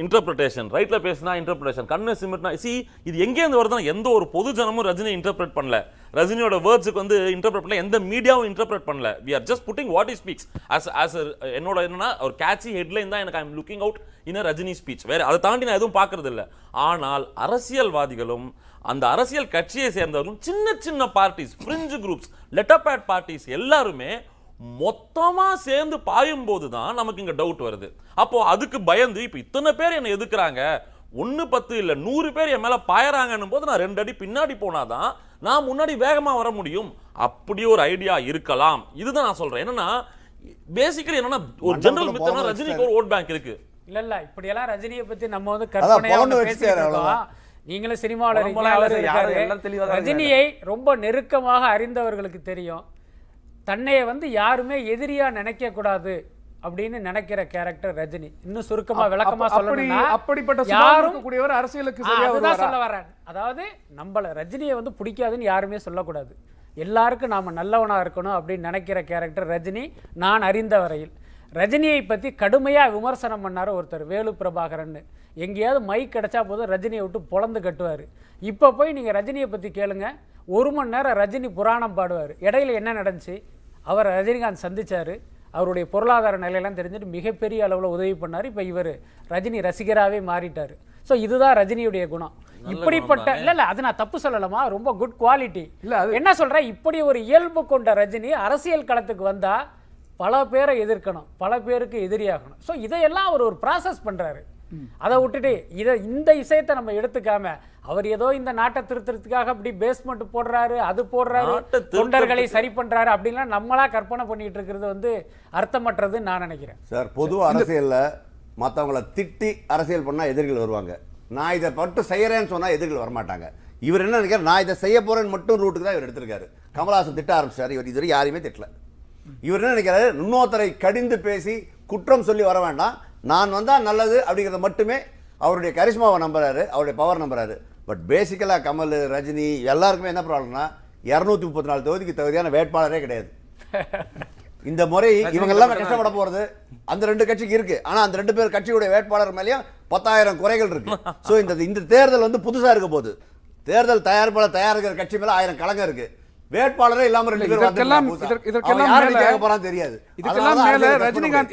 இன்டர்பிரேஷன், ரைட்ல பேசினா இன்டர்பிரேஷன், கண்ணு சிமிட்னா சி. இது எங்கேருந்து வருதுன்னா, எந்த ஒரு பொது ஜனமும் ரஜினி இன்டர்பிரேட் பண்ணல. ரஜினியோட வேர்ட்ஸுக்கு வந்து இன்டர்பிரேட் பண்ணல. எந்த மீடியாவும் இன்டர்பிரேட் பண்ணல. We are just putting what is speaks as என்னோட என்னன்னா ஒரு கேட்சி ஹெட்லைன் தான் எனக்கு I am looking out in Rajini speech. வேற அதை தாண்டி நான் எதுவும் பார்க்கறது இல்லை. ஆனால் அரசியல்வாதிகளும் அந்த அரசியல் கட்சியை சேர்ந்தவர்களும் சின்ன சின்ன parties, fringe groups, letter pad parties எல்லாருமே மொத்தமா சேர்ந்து பாயும் போதுதான் நமக்கு இங்க டவுட் வருது. அப்போ அதுக்கு பயந்து இப்ப இத்தனை பேர் என்ன எதுக்குறாங்க, 1 10 இல்ல 100 பேர் என் மேல பாயறாங்கன்னும் போது நான் 2 அடி பின்னாடி போனாதான் நான் முன்னாடி வேகமா வர முடியும். அப்படி ஒரு ஐடியா இருக்கலாம். இதுதான் நான் சொல்றேன். என்னன்னா பேசிக்கலி என்னன்னா ஒரு ஜெனரல் மித்தனா ரஜினிக்கு ஒரு ஓட் பேங்க் இருக்கு. இல்ல இல்ல இப்படி எல்லாம் ரஜினியை பத்தி நம்ம வந்து கற்பனையா பேசிக்கலாம். நீங்களும் சினிமாவில் ரஜினியை ரொம்ப நெருக்கமாக அறிந்தவர்களுக்கு தெரியும். தன்னையை வந்து யாருமே எதிரியா நினைக்க கூடாது அப்படின்னு நினைக்கிற கேரக்டர் ரஜினி. இன்னும் சுருக்கமா விளக்கமா சொல்லணும்னா அப்படிப்பட்ட யாரும் கூடியவர் அரசியலுக்கு சரியாதான் சொல்ல வர்றாரு. அதாவது நம்மள ரஜினியை வந்து பிடிக்காதுன்னு யாருமே சொல்லக்கூடாது. எல்லாருக்கும் நாம நல்லவனா இருக்கணும் அப்படின்னு நினைக்கிற கேரக்டர் ரஜினி. நான் அறிந்த வரையில் ரஜினியை பற்றி கடுமையாக விமர்சனம் பண்ணார் ஒருத்தர், வேலு பிரபாகரன். எங்கேயாவது மைக் கிடச்சா போதும் ரஜினியை விட்டு பொழந்து கட்டுவார். இப்போ போய் நீங்கள் ரஜினியை பற்றி கேளுங்க. 1 மணி நேரம் ரஜினி புராணம் பாடுவார். இடையில என்ன நடந்துச்சு, அவர் ரஜினிகாந்த் சந்தித்தார், அவருடைய பொருளாதார நிலையெல்லாம் தெரிஞ்சுட்டு மிகப்பெரிய அளவில் உதவி பண்ணார். இப்போ இவர் ரஜினி ரசிகராகவே மாறிட்டார். ஸோ இதுதான் ரஜினியுடைய குணம். இப்படிப்பட்ட இல்லை இல்லை அது நான் தப்பு சொல்லலாமா, ரொம்ப குட் குவாலிட்டி. இல்லை அது என்ன சொல்கிறேன், இப்படி ஒரு இயல்பு கொண்ட ரஜினி அரசியல் களத்துக்கு வந்தால் பல பேரை எதிர்க்கணும், பல பேருக்கு எதிரியாகணும். ஸோ இதையெல்லாம் அவர் ஒரு ப்ராசஸ் பண்ணுறாரு. அதை விட்டுட்டு இதை இந்த விஷயத்தை நம்ம எடுத்துக்காம அவர் ஏதோ இந்த நாட்டை திருத்துறதுக்காக அப்படி பேஸ்மெண்ட் போடுறாரு, அது போடுறாரு, தொண்டர்களை சரி பண்றாரு அப்படின்லாம் நம்மளா கற்பனை பண்ணிட்டு இருக்கிறது வந்து அர்த்தமற்றதுன்னு நான் நினைக்கிறேன் சார். பொது அரசியல்ல மற்றவங்களை திட்டி அரசியல் பண்ணா எதிர்கள் வருவாங்க. நான் இதை மட்டும் செய்யறேன்னு சொன்னா எதிர்கள் வரமாட்டாங்க. இவர் என்ன நினைக்கிறார், நான் இதை செய்ய போறேன்னு மட்டும் ரூட்டுக்கு தான் இவர் எடுத்திருக்காரு. கமலஹாசன் திட்ட ஆரம்பிச்சாரு, இவர் இதுவரை யாரையுமே திட்டல. இவர் என்ன நினைக்கிறாரு, இன்னொருத்தரை கடிந்து பேசி குற்றம் சொல்லி வர வேண்டாம், நான் வந்தால் நல்லது அப்படிங்கிறத மட்டுமே அவருடைய கரிஷ்மாவை நம்புறாரு, அவருடைய பவர் நம்புறாரு. பட் பேசிக்கலாக கமல், ரஜினி எல்லாருக்குமே என்ன ப்ராப்ளம்னா 234 தொகுதிக்கு தகுதியான வேட்பாளரே கிடையாது. இந்த முறை இவங்க எல்லாமே கஷ்டப்பட போகிறது அந்த ரெண்டு கட்சிக்கு இருக்குது. ஆனால் அந்த ரெண்டு பேர் கட்சியுடைய வேட்பாளர் மேலேயும் 10,000 குறைகள் இருக்குது. ஸோ இந்த தேர்தல் புதுசாக இருக்க போது தேர்தல் தயாரிப்பாளர் தயாரிக்கிற கட்சி மேலே 1,000 கலங்க இருக்குது. வேட்பாளரே இல்லாம ரஜினிகாந்த்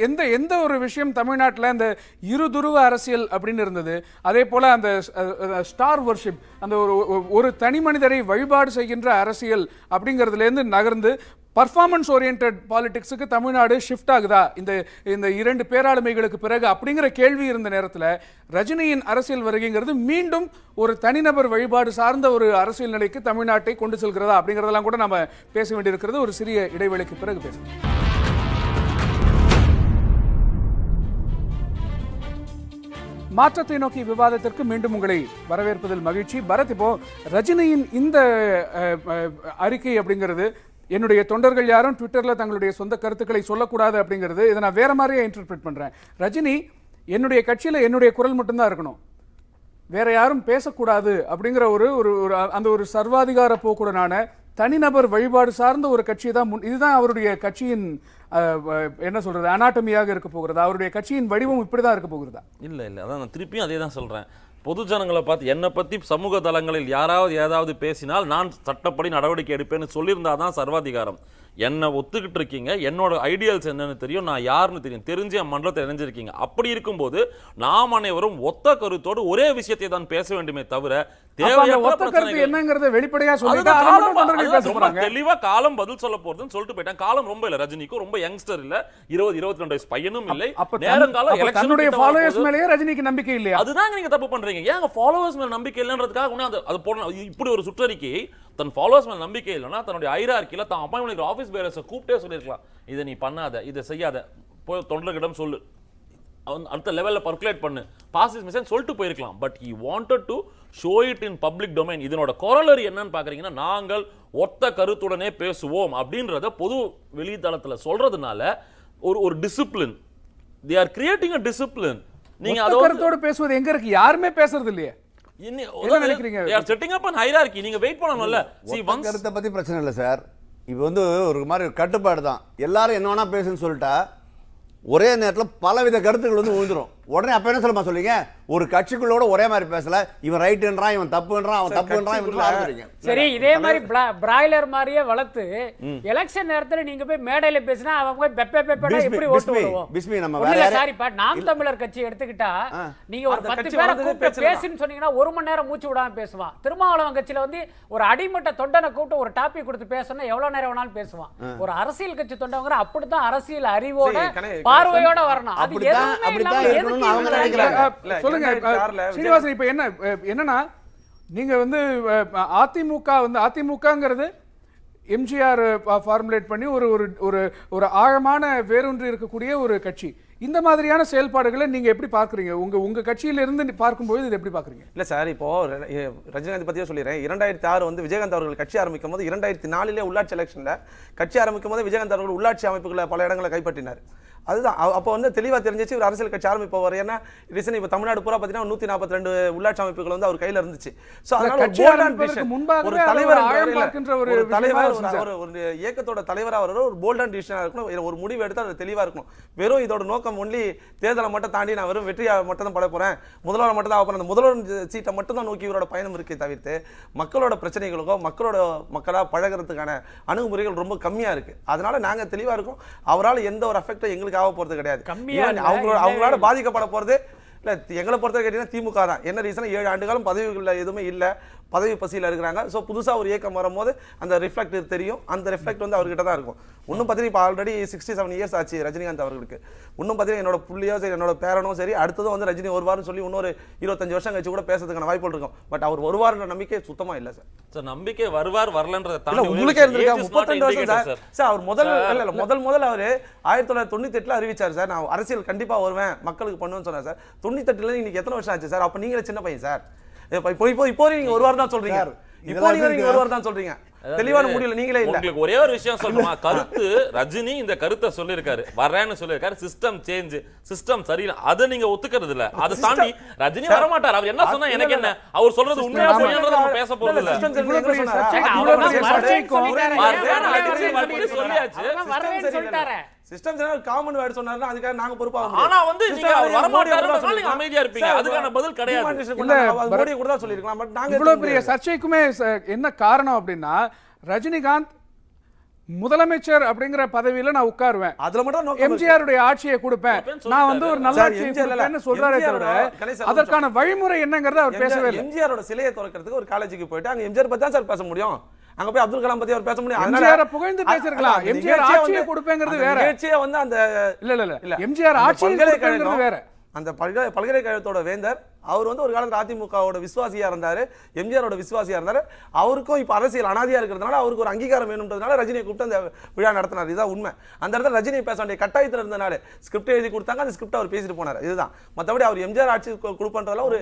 எந்த எந்த ஒரு விஷயம் தமிழ்நாட்டில் இந்த இருதுருவ அரசியல் அப்படின்னு இருந்தது. அதே போல அந்த ஸ்டார் வர்ஷிப், அந்த ஒரு தனி மனிதரை வழிபாடு செய்கின்ற அரசியல் அப்படிங்கிறதுல இருந்து நகர்ந்து பர்ஃபார்மன்ஸ் ஓரியன்ட் பாலிடிக்ஸுக்கு தமிழ்நாடு ஷிஃப்ட் ஆகுதா இந்த இந்த இரண்டு பேராளுமைகளுக்கு பிறகு அப்படிங்கிற கேள்வி இருந்த நேரத்தில் ரஜினியின் அரசியல் வருகைங்கிறது மீண்டும் ஒரு தனிநபர் வழிபாடு சார்ந்த ஒரு அரசியல் நிலைக்கு தமிழ்நாட்டை கொண்டு செல்கிறதா அப்படிங்கிறதெல்லாம் கூட நம்ம பேச வேண்டியிருக்கிறது. ஒரு சிறிய இடைவேளைக்கு பிறகு பேசலாம். மாற்றத்தை நோக்கி விவாதத்திற்கு மீண்டும் உங்களை வரவேற்பதில் மகிழ்ச்சி. பரத், இப்போ ரஜினியின் இந்த அறிக்கை அப்படிங்கிறது என்னுடைய தொண்டர்கள் யாரும் ட்விட்டரில் தங்களுடைய சொந்த கருத்துக்களை சொல்லக்கூடாது அப்படிங்கிறது, இதை நான் வேற மாதிரியே இன்டர்பிரட் பண்ணுறேன். ரஜினி என்னுடைய கட்சியில் என்னுடைய குரல் மட்டும்தான் இருக்கணும், வேற யாரும் பேசக்கூடாது அப்படிங்கிற ஒரு சர்வாதிகார போக்குடனான தனிநபர் வழிபாடு சார்ந்த ஒரு கட்சி தான் இதுதான் அவருடைய கட்சியின் என்ன சொல்றது அனாட்டமியாக இருக்க போகிறதா, அவருடைய கட்சியின் வடிவம் இப்படிதான் இருக்க போகிறதா? இல்லை அதான் நான் திருப்பியும் அதே தான் சொல்கிறேன். பொது ஜனங்களை பார்த்து என்னை பற்றி சமூக தளங்களில் யாராவது ஏதாவது பேசினால் நான் சட்டப்படி நடவடிக்கை எடுப்பேன்னு சொல்லியிருந்தால் தான் சர்வாதிகாரம். என்னை ஒத்துக்கிட்டு இருக்கீங்க, என்னோட ஐடியால்ஸ் என்னென்னு தெரியும், நான் யாருன்னு தெரியும், தெரிஞ்சு என் மன்றத்தை இணைஞ்சிருக்கீங்க. அப்படி இருக்கும்போது நாம் அனைவரும் ஒத்த கருத்தோடு ஒரே விஷயத்தை தான் பேச வேண்டுமே தவிர தெளிவா காலம் பதில் சொல்ல போறதுன்னு சொல்லிட்டு போயிட்டான். காலம் ரொம்ப இல்ல, ரஜினிக்கும் ரொம்ப யங்ஸ்டர் இல்ல, 20-22 வயசு பையனும் இல்லை. ரஜினிக்கு நம்பிக்கை இல்லையா? அதுதான் நீங்க தப்பு பண்றீங்க. ஏங்க ஃபாலோவர்ஸ் மேல நம்பிக்கை இல்லைன்றதுக்காக இப்படி ஒரு சுற்றறிக்கை தன் ஃபாலோவர்ஸ் மேல நம்பிக்கை இல்லைன்னா தன்னுடைய ஐரார்க்கில தான் அப்பாயின்மெண்ட் ஆஃபீஸ் பேரர்ஸை கூப்பிட்டே சொல்லியிருக்கலாம், இதை நீ பண்ணாத, இதை செய்யாத, போய் தொண்டர்களிடம் சொல்லு, அடுத்த லெவலில் பர்குலேட் பண்ணு, பாசிஸ் மிஷன் சொல்லிட்டு போயிருக்கலாம். But he wanted to show it in public domain. இதனோட கொரலரி என்னன்னு பார்க்குறீங்கன்னா நாங்கள் ஒத்த கருத்துடனே பேசுவோம் அப்படின்றத பொது வெளித்தளத்தில் சொல்றதுனால ஒரு discipline they are creating a discipline. நீங்கள் அதோட கருத்தோடு பேசுவது எங்கே இருக்கு? யாருமே பேசுறது இல்லையே. கட்டுப்பாடு தான், எல்லாரும் என்ன வேணா பேசுன்னு சொல்லிட்டா ஒரே நேரத்தில் பலவித கருத்துக்கள் விழுந்துரும். உடனே அப்ப என்ன சொல்லுமா சொல்லுங்க, ஒரு கட்சிக்குள்ளோட ஒரே மாதிரி பேசல, இவன் ரைட்டுன்றான், இவன் தப்புன்றான், அவன் தப்புன்றான், இவன் ஆரம்பிக்கிறீங்க. சரி, இதே மாதிரி பிராய்லர் மாதிரியே வளர்த்து எலெக்ஷன் நேரத்துல நீங்க போய் மேடையில பேசினா அவங்க பெப்பே பெப்பேடா எப்படி ஓட்டு போடுவோம்? பிஸ்மி நம்ம வேற சாரி பா, நாம் தமிழர் கட்சி எடுத்துக்கிட்டா நீங்க ஒரு 10 பேரை கூப்பிட்டு பேசின்னு சொன்னீங்கன்னா 1 மணி நேரம் மூச்சு விடாம பேசுவான். திருமாவளவன் கட்சியில ஒரு அடிமட்ட தொண்டனை கூப்பிட்டு ஒரு டாபிக் கொடுத்து பேசணும்னா எவ்வளவு நேரம் வேணாலும் பேசுவான். ஒரு அரசியல் கட்சி தொண்டவங்க அப்படிதான் அரசியல் அறிவோட பார்வையோட வரணும். அது எதுவுமே சீனிவாசன் இப்ப என்னன்னா நீங்க அதிமுகங்கிறது எம்ஜிஆர் ஃபார்முலேட் பண்ணி ஒரு ஆழமான வேரூன்றி இருக்கக்கூடிய ஒரு கட்சி. இந்த மாதிரியான செயல்பாடுகளை நீங்க எப்படி பார்க்குறீங்க? உங்க கட்சியிலிருந்து பார்க்கும்போது இது எப்படி பார்க்குறீங்க? இல்லை சார், இப்போ ரஜினிகாந்த் பற்றியே சொல்லிடுறேன். 2006 விஜயகாந்த் அவர்கள் கட்சி ஆரம்பிக்கும் போது 2004 உள்ளாட்சி எலெக்ஷனில் கட்சி ஆரம்பிக்கும் போது விஜயகாந்த் அவர்கள் உள்ளாட்சி அமைப்புகளை பல இடங்களை கைப்பற்றினார். அதுதான் அப்போ தெளிவாக தெரிஞ்சிச்சு ஒரு அரசியல் கட்சி ஆரம்பிப்பவர். ஏன்னா ரீசன் இப்போ தமிழ்நாடு பூரா பார்த்தீங்கன்னா 142 உள்ளாட்சி அமைப்புகள் அவர் கையில் இருந்துச்சு. ஸோ அதனால முன்பாக ஒரு தலைவர் ஒரு இயக்கத்தோட தலைவராக வர ஒரு போல்டான டிசிஷனாக இருக்கணும், ஒரு முடிவு எடுத்து அது தெளிவாக இருக்கணும். வெறும் இதோட நோக்கம் ஒன்லி தேர்தலை மட்டும் தாண்டி நான் வெறும் வெற்றியை மட்டும் தான் பட போகிறேன், முதல்வர் மட்டும் தான் போகிறேன், முதல்வர் சீட்டை மட்டும் தான் நோக்கி இவரோட பயணம் இருக்கே தவிர்த்து மக்களோட பிரச்சனைகளுக்கோ மக்களாக பழகிறதுக்கான அணுகுமுறைகள் ரொம்ப கம்மியாக இருக்குது. அதனால நாங்கள் தெளிவாக இருக்கோம். அவரால் எந்த ஒரு அஃபெக்டோ எங்களுக்கு போறது கிடையாது, அவங்களோட பாதிக்கப்பட போறது இல்லை. எங்களை பொறுத்த கேட்டீங்கன்னா திமுக தான். என்ன ரீசன், 7 ஆண்டுகளும் பதவிகளில் எதுவுமே இல்லை, பதவி பசியில் இருக்கிறாங்க. ஸோ புதுசாக ஒரு இயக்கம் வரும்போது அந்த ரிஃப்ளெக்ட் தெரியும், அந்த ரிஃப்ளெக்ட் அவர்கிட்ட தான் இருக்கும். இன்னும் பார்த்தீங்கன்னா இப்போ ஆல்ரெடி 67 இயர்ஸ் ஆச்சு ரஜினிகாந்த் அவர்களுக்கு. இன்னும் பார்த்தீங்கன்னா என்னோட புள்ளியோ சரி, என்னோட பேரனும் சரி, அடுத்ததும் ரஜினி ஒரு வாரம் சொல்லி இன்னொரு 25 வருஷம் கழிச்சு கூட பேசுறதுக்கான வாய்ப்புகள் இருக்கும். பட் அவர் வருவார்ன்ற நம்பிக்கை சுத்தமாக இல்லை சார். சார் நம்பிக்கை வருவார் வரலன்றத உங்களுக்கே இருந்திருக்கா? 32 வருஷம் சார். சார் அவர் முதல்ல அவர் 1998 அறிவிச்சார் சார், நான் அரசியல் கண்டிப்பாக வருவேன், மக்களுக்கு பண்ணுவேன்னு சொன்னேன் சார். 98ல இன்னைக்கு எத்தனை வருஷம் ஆச்சு சார்? அப்ப நீங்களே சின்ன பையன் சார். இப்போ நீங்க ஒரு வாரம் தான் சொல்றீங்க, தெளிவான முடியல. நீங்களே உங்களுக்கு ஒரே ஒரு விஷயம் சொல்லுமா, கருத்து ரஜினி இந்த கருத்தை சொல்லியிருக்காரு, வரேன்னு சொல்லியிருக்காரு, சிஸ்டம் சேஞ்ச் சிஸ்டம் சரியில்லை, அதை நீங்க ஒத்துக்கிறது இல்ல. அதை தாண்டி ரஜினி வரமாட்டார், அவர் என்ன சொன்னா எனக்கு என்ன, அவர் சொல்றது உண்மையா பொய்யான்றத நம்ம பேச போறது இல்ல. சொல்லியாச்சு வரேன்னு சொல்லிட்டாரு, சிஸ்டம் சேனல் காமன் வேர்ட் சொன்னாருன்னா அதுக்காக நாங்க பொறுப்பா. ஆனா வந்து நீங்க வர மாட்டீங்கன்னு நீங்க அமைதியா இருப்பீங்க, அதுக்கான பதில் கிடையாது. இல்ல மோடி கூட தான் சொல்லிருக்கலாம். பட் நாங்க இவ்வளவு பெரிய சர்ச்சைக்குமே என்ன காரணம் அப்படின்னா, ரஜினிகாந்த் முதலமைச்சர் அப்படிங்கிற பதவியில நான் உட்காருவேன், அதுல மட்டும் எம்ஜிஆர் உடைய ஆட்சியை கொடுப்பேன், நான் வந்து ஒரு நல்ல ஆட்சின்னு சொல்றாரே தவிர அதற்கான வழிமுறை என்னங்கறத அவர் பேசவே இல்லை. எம்ஜிஆரோட சிலையை திறக்கிறதுக்கு ஒரு காலேஜுக்கு போயிட்டு அங்க எம்ஜிஆர் பத்தி தான் சார் பேச முடியும், அங்க போய் அப்துல் கலாம் பத்தி அவர் பேச முடியும். எம்ஜிஆர் புகழ்ந்து பேசிருக்கலாம், எம்ஜிஆர் ஆட்சியை கொடுப்பேங்கிறது வேற, எம்ஜிஆர் வந்து அந்த இல்ல எம்ஜிஆர் ஆட்சியை கொடுப்பேங்கிறது வேற. அந்த பல்கலைக்கழகத்தோட வேந்தர் அவர் வந்து ஒரு காலத்தில் அதிமுகவோட விசுவாசியா இருந்தாரு, எம்ஜிஆரோட விசுவாசியா இருந்தாரு, அவருக்கும் இப்ப அரசியல் அனாதியா இருக்கிறதுனால அவருக்கு ஒரு அங்கீகாரம் வேணும்ன்றதுனால ரஜினியை கூப்பிட்டு அந்த விழா நடத்தினார். இதுதான் உண்மை. அந்த இடத்துல ரஜினியை பேச வேண்டிய கட்டாயத்தில் இருந்தனால ஸ்கிரிப்ட் எழுதி கொடுத்தாங்க, அந்த ஸ்கிரிப்ட் அவர் பேசிட்டு போனார். இதுதான், மற்றபடி அவர் எம்ஜிஆர் ஆட்சி கொடுப்பன்றதுல ஒரு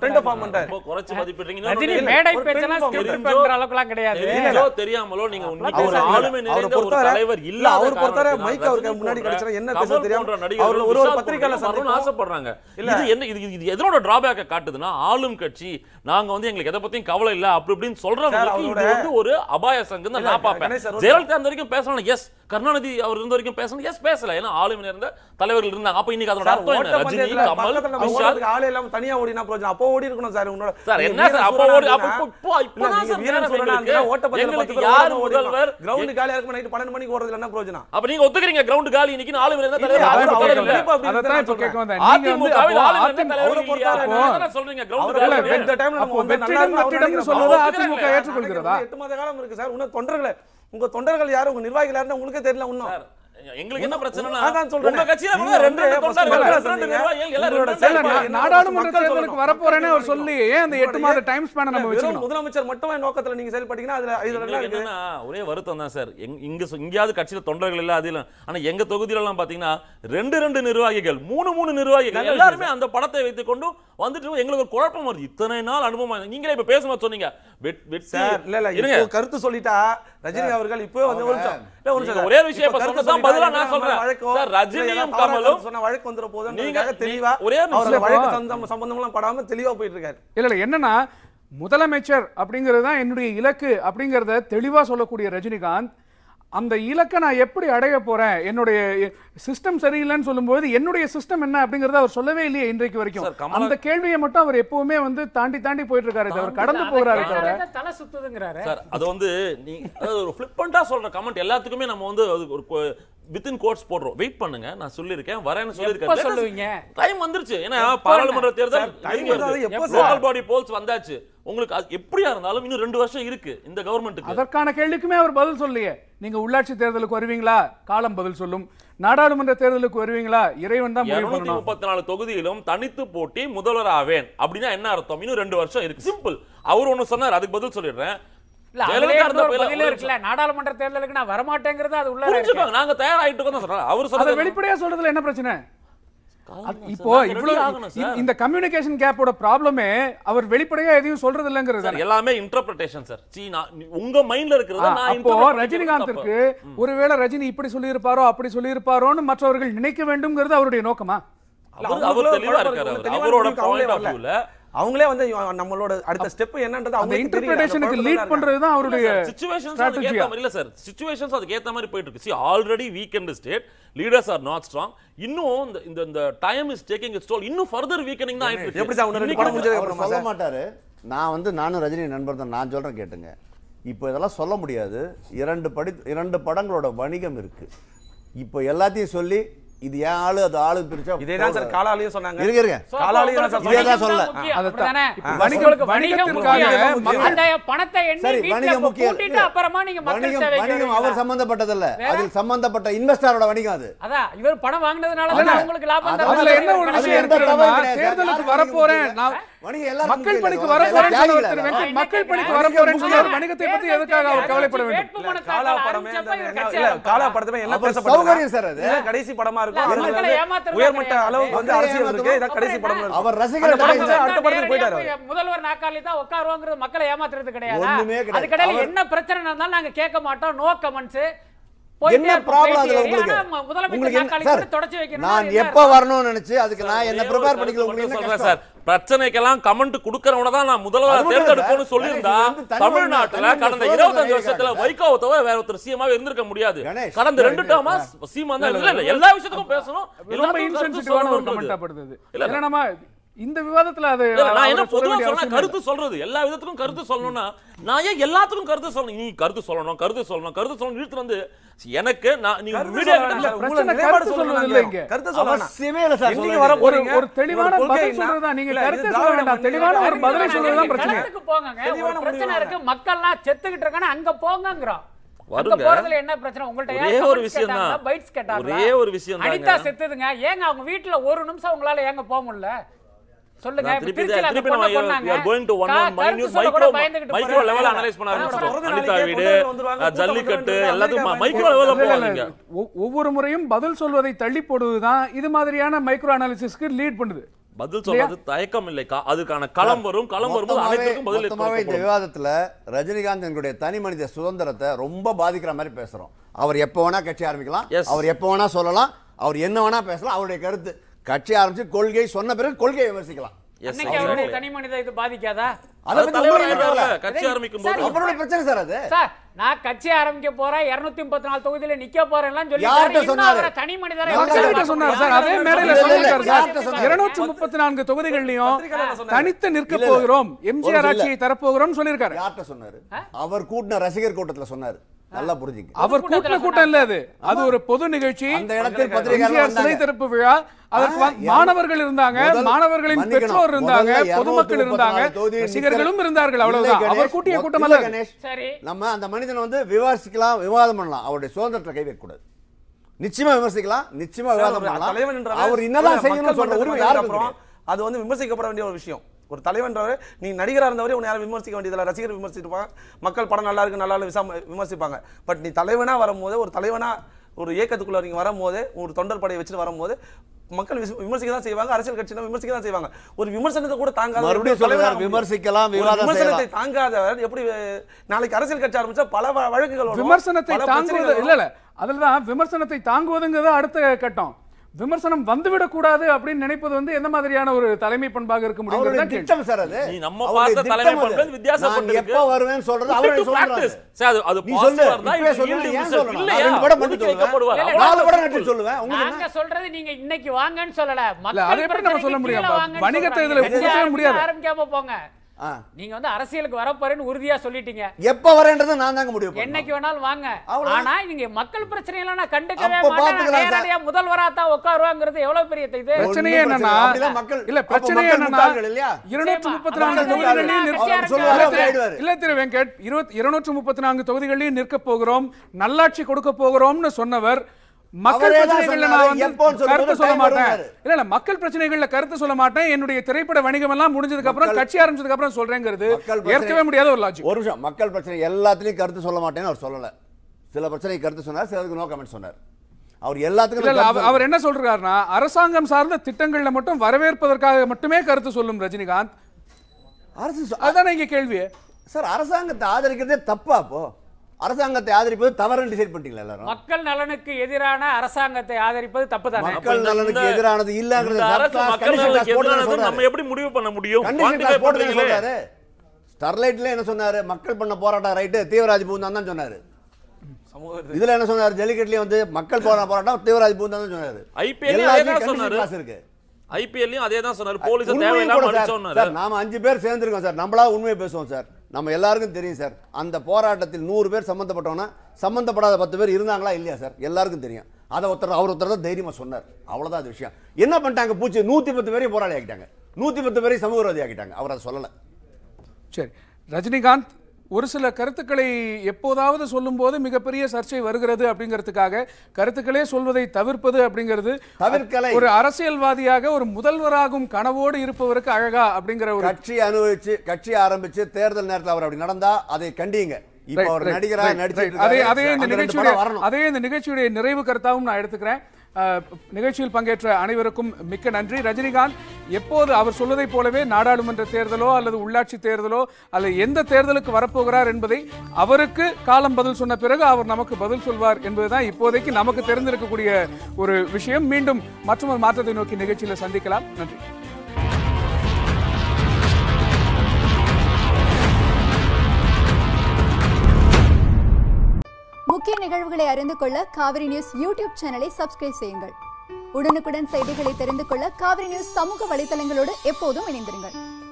ட்ரெண்ட் ஃபார்ம் பண்றாரு. குறைச்சு மதிப்பிடுறீங்க, ரஜினி மேடை பேச்சலாம் ஸ்கிரிப்ட் பண்ற அளவுக்குலாம் கிடையாது. இல்லோ தெரியாமலோ நீங்க உண்மையிலேயே ஒரு ஆளுமை நிறைந்த ஒரு தலைவர் இல்ல. அவர் பொறுத்தவரை மைக் அவருக்கு முன்னாடி கிடைச்சா என்ன பேச தெரியாம அவர்ல ஒரு பத்திரிகையாளர் சந்திக்கணும்னு ஆசைப்படுறாங்க. இல்ல என்ன இது டிராபேக் காட்டுதுன்னா, ஆளும் கட்சி நாங்க வந்து எங்களுக்கு எதை பத்தியும் கவலை இல்ல அப்படி இப்படின்னு சொல்றவங்களுக்கு இது வந்து ஒரு அபாய சங்கம் தான் நான் பாப்பேன். ஜெயலலிதா அந்த வரைக்கும் பேசலாம், எஸ். கருணாநிதி அவர் இருந்த வரைக்கும் பேசணும், எஸ் பேசல, ஏன்னா ஆளுமை இருந்த தலைவர்கள் இருந்தாங்க. அப்ப இன்னைக்கு அதோட அர்த்தம் என்ன? ரஜினி கமல் விஷால் ஆளே எல்லாம் தனியா ஓடினா பிரச்சனை, அப்போ ஓடி இருக்கணும் சார். உங்களோட சார் என்ன சார் அப்போ ஓடி அப்போ இப்போ தான் சார் வீரன் சொல்றாங்க ஓட்ட பத்தில 10 பேர் யார் முதல்வர் கிரவுண்ட் காலியா இருக்கு, நைட் 12 மணிக்கு ஓடுறதுல என்ன பிரச்சனை? அப்ப நீங்க ஒத்துக்கிறீங்க கிரவுண்ட் காலி இன்னைக்கு ஆளுமை இருந்த தலைவர் அத தான் இப்போ கேக்க வந்தேன். நீங்க வந்து ஆளுமை இருந்த தலைவர் போறதா சொல்றீங்க கிரவுண்ட் காலி இந்த டைம்ல நம்ம வந்து நட்டிடம்னு சொல்றது அதிமுக ஏற்றுக்கொள்கிறதா? 8 மாத காலம் இருக்கு சார். உங்க தொண்டர்களே, உங்க தொண்டர்கள் யாரு, உங்க நிர்வாகிகள் யாருன்னு உங்களுக்கே தெரியல. இன்னும் எங்களுக்கு என்ன பிரச்சனைனா நான் சொல்றேன், உங்க கட்சியில கூட ரெண்டு தொண்டர்கள் ரெண்டு நிர்வாகிகள் எல்லாரும் நாடாளுமன்ற தேர்தலுக்கு வர போறேனே அவர் சொல்லி ஏன் அந்த 8 மாத டைம் ஸ்பேன் நம்ம வெச்சிருக்கோம்? முதலமைச்சர் மட்டுமே நோக்கத்துல நீங்க செயல்பட்டீங்கன்னா அதுல இதெல்லாம் என்னன்னா ஒரே வருத்தம் தான் சார். இங்கயாவது கட்சியில தொண்டர்கள் இல்ல, அது இல்ல. ஆனா எங்க தொகுதியில எல்லாம் பாத்தீங்கன்னா ரெண்டு நிர்வாகிகள் மூணு நிர்வாகிகள் எல்லாரும் அந்த படத்தை வைத்துக் கொண்டு வந்துட்டு எங்களுக்கு ஒரு குழப்பம் வருது. இத்தனை நாள் அனுபவம் நீங்களே இப்ப பேசுமா சொன்னீங்க சார். இல்ல இருங்க, கருத்து சொல்லிட்டா ரஜினி அவர்கள் இப்பவே வந்து ஒரே விஷயம் இப்ப சொன்னதான் பதிலா நான் சொல்றேன் சார். ரஜினியும் கமலும் சொன்ன வழக்கு வந்தற போது நீங்க தெளிவா ஒரே ஒரு வழக்கு சம்பந்தம்லாம் படாம தெளிவா போயிட்டு இருக்காரு. இல்ல என்னன்னா முதலமைச்சர் அப்படிங்கிறது தான் என்னுடைய இலக்கு அப்படிங்கறத தெளிவா சொல்லக்கூடிய ரஜினிகாந்த், அந்த இலக்கை நான் எப்படி அடைய போறேன், என்னுடைய சிஸ்டம் சரியில்லைன்னு சொல்லும்போது என்னுடைய சிஸ்டம் என்ன அப்படிங்கறத அவர் சொல்லவே இல்லையே இன்றைக்கு வரைக்கும். அந்த கேள்வியை மட்டும் அவர் எப்பவுமே வந்து தாண்டி போயிட்டு இருக்காரு, அவர் கடந்து போறாரு. தலை சுத்துதுங்கறாரு சார். அது வந்து ஒரு ஃபிளிப்பண்டா சொல்ற கமெண்ட் எல்லாத்துக்குமே நம்ம வந்து ஒரு வித்தின் கோட்ஸ் போடுறோம். வெயிட் பண்ணுங்க, நான் சொல்லிருக்கேன் வரேன்னு சொல்லிருக்கேன், சொல்லுவீங்க டைம் வந்துருச்சு. ஏன்னா பாராளுமன்ற தேர்தல் பாடி போல்ஸ் வந்தாச்சு, உங்களுக்கு எப்படியா இருந்தாலும் இன்னும் 2 வருஷம் இருக்கு இந்த கவர்மெண்ட்டுக்கு. அதற்கான கேள்விக்குமே அவர் பதில் சொல்லியே, நீங்க உள்ளாட்சி தேர்தலுக்கு வருவீங்களா காலம் பதில் சொல்லும், நாடாளுமன்ற தேர்தலுக்கு வருவீங்களா இறைவன் தான் முடிவு பண்ணுவான். 234 தொகுதியிலும் தனித்து போட்டி முதல்வர் ஆவேன் அப்படின்னா என்ன அர்த்தம்? இன்னும் 2 வருஷம் இருக்கு. சிம்பிள். அவர் ஒன்னு சொன்னார், அதுக்கு பதில் சொல்லிடுறேன். நாடாளுமன்ற தேர்தலுக்கு நான் வரமாட்டேங்கிறது அது உள்ள நாங்க தயாராயிட்டு இருக்கோம். அவர் சொல்றது வெளிப்படையா சொல்றதுல என்ன பிரச்சனை? இப்போ இந்த கம்யூனிகேஷன் கேப்போட ப்ராப்ளமே அவர் வெளிப்படையா எதையும் சொல்றது இல்லங்கிறது, எல்லாமே இன்டர்பிரேஷன் சார். உங்க மைண்ட்ல இருக்கிறது. இப்போ ரஜினிகாந்திற்கு ஒருவேளை ரஜினி இப்படி சொல்லி இருப்பாரோ அப்படி சொல்லி இருப்பாரோன்னு மற்றவர்கள் நினைக்க வேண்டும்ங்கிறது அவருடைய நோக்கமா? அவர் தெளிவா இருக்காரு, அவரோட பாயிண்ட் ஆஃப் வியூல அவங்களே வந்து நம்மளோட அடுத்த ஸ்டெப் என்னன்றது அவங்க இன்டர்பிரேஷனுக்கு லீட் பண்றது தான் அவருடைய சிச்சுவேஷன்ஸ். அதுக்கு ஏத்த மாதிரி இல்ல சார், சிச்சுவேஷன்ஸ் அதுக்கு ஏத்த மாதிரி போயிட்டு இருக்கு. See already weakened state leaders are not strong. இன்னும் இந்த time is taking its toll. இன்னும் further weakening தான் ஆயிட்டு இருக்கு. எப்படி சார் உடனே படம் முடிஞ்சதே அப்புறமா சொல்ல மாட்டாரு. நான் வந்து நானும் ரஜினி நண்பர் தான், நான் சொல்றேன் கேட்டுங்க. இப்போ இதெல்லாம் சொல்ல முடியாது. இரண்டு படங்களோட வணிகம் இருக்கு. இப்போ எல்லாத்தையும் சொல்லி இது ஏன் ஆளு அது ஆளு பிரிச்சா இதே தான் சார். காலாலியும் சொன்னாங்க, இருங்க இருங்க, காலாலியும் என்ன சார் இதேதான் சொல்ல. அதுதானே வணிகங்களுக்கு வணிகத்துக்காக அந்த பணத்தை எண்ணி வீட்ல போட்டுட்டு அப்புறமா நீங்க மக்கள் சேவை. வணிகம் அவர் சம்பந்தப்பட்டது இல்ல, அதில் சம்பந்தப்பட்ட இன்வெஸ்டரோட வணிகம். அது அதா இவர் பணம் வாங்குனதனால தான் உங்களுக்கு லாபம். அதுல என்ன ஒரு விஷயம் இருக்குன்னா தேர்தலுக்கு வர போறேன் நான் மக்கள் பணிக்கு வர வணிகத்தை பத்தி எதுக்காக அவர் கவலைப்பட வேண்டும்? கடைசி படமா இருக்கும் உயர்மட்ட அளவுக்கு வந்து அரசியல் இருக்கு. கடைசி படம் அவர் ரசிகர் முதல்வர் நாக்காளி தான் உட்காருவாங்கிறது மக்களை ஏமாத்துறது கிடையாது. என்ன பிரச்சனை இருந்தாலும் நாங்க கேட்க மாட்டோம். No comments. என்ன ப்ராப்ளம் அதுல உங்களுக்கு? நான் எப்ப வரணும்னு நினைச்சு அதுக்கு நான் என்ன ப்ரிப்பேர் பண்ணிக்கல உங்களுக்கு சொல்றேன் சார். பிரச்சனைக்கெல்லாம் கமெண்ட் குடுக்கறவன தான் நான் முதல்வரா தேர்ந்தெடுப்போம்னு சொல்லியிருந்தா தமிழ்நாட்டுல கடந்த 25 வருஷத்துல வைகோவை தவிர வேற ஒரு சிஎம்மா இருந்திருக்க முடியாது. கடந்த 2 டர்மா சிஎம்மா தான் இல்ல எல்லா விஷயத்துக்கும் பேசணும். ரொம்ப இன்சென்சிட்டிவான ஒரு கமெண்டா படுது இல்ல நம்ம இந்த விவாதத்துல. அது நான் என்ன பொதுவா சொன்னா கருத்து சொல்றது எல்லா விதத்துக்கும் கருத்து சொல்லணும்னா நான் ஏன் எல்லாத்துக்கும் கருத்து சொல்லணும்? நீ கருத்து சொல்லணும் கருத்து சொல்லணும் கருத்து சொல்லணும் இழுத்து வந்து எனக்கு நான் நீங்க மீடியா உங்களை நிலைப்பாடு சொல்றது இல்லைங்க. கருத்து சொல்லணும் அவசியமே இல்ல சார். நீங்க வர ஒரு தெளிவான பதில் சொல்றதா நீங்க கருத்து சொல்ல வேண்டாம். தெளிவான ஒரு பதில் சொல்றதா பிரச்சனை இருக்கு. போங்கங்க பிரச்சனை இருக்கு. மக்கள்லாம் செத்துக்கிட்டு இருக்கானே அங்க போங்கங்கறோம். வருங்க போறதுல என்ன பிரச்சனை? உங்கள்ட்ட ஏன் ஒரு விஷயம் தான் பைட்ஸ் கேட்டாங்க. ஒரே ஒரு விஷயம் தான் அனிதா செத்துதுங்க. ஏங்க அவங்க வீட்ல ஒரு நிமிஷம் உங்களால ஏங்க போக முடியல? சொல்லுங்க. திருப்பில அந்த பொண்ண கொன்னாங்க. we are going to one minute micro level analyze பண்ண ஆரம்பிச்சோம். அனிதா வீடு ஜல்லிக்கட்டு எல்லாத்துக்கும் மைக்ரோ லெவல்ல போவாங்க. ஒவ்வொரு முறையும் பதில் சொல்வதை தள்ளி போடுது தான் இது மாதிரியான மைக்ரோ அனாலிசிஸ்க்கு லீட் பண்ணுது. பதில் சொல்றது தயக்கம் இல்லை, அதுக்கான களம் வரும். களம் வரும்போது அனைத்துக்கும் பதில் ஏற்படும். இந்த விவாதத்துல ரஜினிகாந்தனுடைய தனி மனித சுதந்திரத்தை ரொம்ப பாதிக்கிற மாதிரி பேசுறோம். அவர் எப்ப வேணா கட்சி ஆரம்பிக்கலாம், அவர் எப்ப வேணா சொல்லலாம், அவர் என்ன வேணா பேசலாம். அவருடைய கருத்து கட்சி ஆரம்பிச்சு கொள்கை சொன்ன பிறகு கொள்கையை விமர்சிக்கலாம். தனி மனித இது பாதிக்காதா? கட்சி ஆரம்பிக்க போறேன் 234 தொகுதியில நிக்க போறேன் தனி மனிதர் தனித்து நிற்க போகிறோம், எம்ஜிஆர் ஆட்சியை தரப்போகிறோம் சொல்லியிருக்காரு. அவர் கூட்டின ரசிகர் கூட்டத்தில் சொன்னார். நல்லா புரிஞ்சுங்க. அவர் கூட்ட கூட்டம் இல்ல, அது அது ஒரு பொது நிகழ்ச்சி. அந்த இடத்தில் பத்திரிகையாளர் சிலை திறப்பு விழா. அதற்கு மாணவர்கள் இருந்தாங்க, மாணவர்களின் பெற்றோர் இருந்தாங்க, பொதுமக்கள் இருந்தாங்க, ரசிகர்களும் இருந்தார்கள். அவ்வளவுதான். அவர் கூட்டிய கூட்டம் அல்ல. கணேஷ் சரி, நம்ம அந்த மனிதனை வந்து விமர்சிக்கலாம், விவாதம் பண்ணலாம். அவருடைய சுதந்திரத்தை கை வைக்க கூடாது. நிச்சயமா விமர்சிக்கலாம், நிச்சயமா விவாதம் பண்ணலாம். அவர் என்னதான் செய்யணும்னு சொல்ற உரிமை யாருக்கு? அது வந்து விமர்சிக்கப்பட வேண்டிய ஒரு விஷயம். ஒரு தலைவன்றவர் நீ நடிகராக இருந்தவரை உன்னை யாரும் விமர்சிக்க வேண்டியதில்லை. ரசிகர் விமர்சிட்டுப்பாங்க, மக்கள் படம் நல்லா இருக்கு நல்லா விமர்சிப்பாங்க. பட் நீ தலைவனாக வரும்போது, ஒரு தலைவனாக ஒரு இயக்கத்துக்குள்ளே நீங்கள் வரும்போது, ஒரு தொண்டர் படையை வச்சுட்டு வரும்போது மக்கள் விமர்சிக்க தான் செய்வாங்க. அரசியல் கட்சியில விமர்சிக்க தான் செய்வாங்க. ஒரு விமர்சனத்தை கூட தாங்காத விமர்சிக்கலாம். விமர்சனத்தை தாங்காதவர் எப்படி நாளைக்கு அரசியல் கட்சி ஆரம்பிச்சா பல வழக்குகள் விமர்சனத்தை தாங்குவது இல்லை. அதில் தான் விமர்சனத்தை தாங்குவதுங்கிறது அடுத்த கட்டம். விமர்சனம் வந்துவிடக் கூடாது அப்படின்னு நினைப்பது வந்து என்ன மாதிரியான ஒரு தலைமை பண்பாக இருக்க முடியும்? நீங்க வந்து அரசியலுக்கு வரப்போறேன்னு உறுதியா சொல்லிட்டீங்க. எப்ப வரேன்றது நான் தாங்க முடிவு பண்ணேன். என்னைக்கு வேணாலும் வாங்க. ஆனா நீங்க மக்கள் பிரச்சனை எல்லாம் நான் கண்டுக்கவே மாட்டேன். நேரடியா முதல்வரா தான் உட்காருவாங்கிறது எவ்வளவு பெரிய இது? பிரச்சனையே என்னன்னா மக்கள் இல்ல, பிரச்சனையே என்னன்னா 234 தொகுதிகளில் நிற்கிறார் இல்ல திரு வெங்கட். 234 தொகுதிகளில் நிற்க போகிறோம், நல்லாட்சி கொடுக்க போகிறோம்னு சொன்னவர் மக்கள் பிரச்சனைகள்ல நான் வந்து கருத்து சொல்ல மாட்டேன். இல்ல இல்ல, மக்கள் பிரச்சனைகள்ல கருத்து சொல்ல மாட்டேன், என்னுடைய திரைப்பட வணிகம் எல்லாம் முடிஞ்சதுக்கு அப்புறம் கட்சி ஆரம்பிச்சதுக்கு அப்புறம் சொல்றேங்கிறது ஏற்கவே முடியாத ஒரு லாஜிக். ஒரு விஷயம், மக்கள் பிரச்சனை எல்லாத்துலயும் கருத்து சொல்ல மாட்டேன்னு அவர் சொல்லல. சில பிரச்சனை கருத்து சொன்னார், சிலருக்கு நோ கமெண்ட் சொன்னார். அவர் எல்லாத்துக்கும் அவர் என்ன சொல்றாருன்னா அரசாங்கம் சார்ந்த திட்டங்கள்ல மட்டும் வரவேற்பதற்காக மட்டுமே கருத்து சொல்லும் ரஜினிகாந்த் அரசு. அதான் இங்க கேள்வி சார், அரசாங்கத்தை ஆதரிக்கிறதே தப்பா? அப்போ அரசாங்கத்தை ஆதரிப்பது தவறு டிசைட் பண்ணிட்டீங்களா எல்லாரும்? மக்கள் நலனுக்கு எதிரான அரசாங்கத்தை ஆதரிப்பது தப்பு தானே? மக்கள் நலனுக்கு எதிரானது இல்லங்கறது நம்ம எப்படி முடிவு பண்ண முடியும்? கண்டிஷன் போடுறீங்க சொல்றாரு. ஸ்டார்லைட்ல என்ன சொன்னாரு? மக்கள் பண்ண போராட்டம் ரைட், தீவிரவாதி பூந்தான் தான் சொன்னாரு. இதுல என்ன சொன்னாரு? ஜல்லிக்கட்டுல வந்து மக்கள் போராட்ட போராட்டம் தீவிரவாதி பூந்தான் தான் சொன்னாரு. ஐபிஎல் அதே தான் சொன்னாரு. ஐபிஎல்லையும் அதே தான் சொன்னாரு. போலீஸ் தேவையில்லாம அடிச்சோம்னாரு. சார் நாம 5 பேர் சேர்ந்து இருக்கோம் சார். நம்மளா உண்மையை பேசுவோம் சார். நம்ம எல்லாருக்கும் தெரியும் சார், அந்த போராட்டத்தில் 100 பேர் சம்மந்தப்பட்டோன்னா சம்மந்தப்படாத 10 பேர் இருந்தாங்களா இல்லையா சார்? எல்லாருக்கும் தெரியும். அதை அவர் ஒருத்தர் தான் தைரியமா சொன்னார். அவ்வளவுதான் அது விஷயம். என்ன பண்ணிட்டாங்க? பூச்சி 110 பேரையும் போராளி ஆக்கிட்டாங்க, 110 பேரையும் சமூகவாதி ஆக்கிட்டாங்க. அவர் அதை சொல்லலை. சரி, ரஜினிகாந்த் ஒரு சில கருத்துக்களை எப்போதாவது சொல்லும்போது மிகப்பெரிய சர்ச்சை வருகிறது அப்படிங்கிறதுக்காக கருத்துக்களே சொல்வதை தவிர்ப்பது அப்படிங்கிறது ஒரு அரசியல்வாதியாக ஒரு முதல்வராகும் கனவோடு இருப்பவருக்கு அழகா அப்படிங்கிற ஒரு கட்சி அனுபவிச்சு கட்சி ஆரம்பிச்சு தேர்தல் நேரத்தில் அவர் அப்படி நடந்தா அதை கண்டிங்க. அதே இந்த நிகழ்ச்சியுடைய நிறைவு கருத்தாவும் நான் எடுத்துக்கிறேன். நிகழ்ச்சியில் பங்கேற்ற அனைவருக்கும் மிக்க நன்றி. ரஜினிகாந்த் எப்போது அவர் சொல்வதைப் போலவே நாடாளுமன்ற தேர்தலோ அல்லது உள்ளாட்சி தேர்தலோ அல்லது எந்த தேர்தலுக்கு வரப்போகிறார் என்பதை அவருக்கு காலம் பதில் சொன்ன பிறகு அவர் நமக்கு பதில் சொல்வார் என்பதுதான் இப்போதைக்கு நமக்கு தெரிந்திருக்கக்கூடிய ஒரு விஷயம். மீண்டும் மற்றொரு மாற்றத்தை நோக்கி நிகழ்ச்சியில் சந்திக்கலாம். நன்றி. முக்கிய நிகழ்வுகளை அறிந்து கொள்ள காவிரி நியூஸ் யூடியூப் சேனலை சப்ஸ்கிரைப் செய்யுங்கள். உடனுக்குடன் செய்திகளை தெரிந்து கொள்ள காவிரி நியூஸ் சமூக வலைதளங்களோடு எப்போதும் இணைந்திருங்கள்.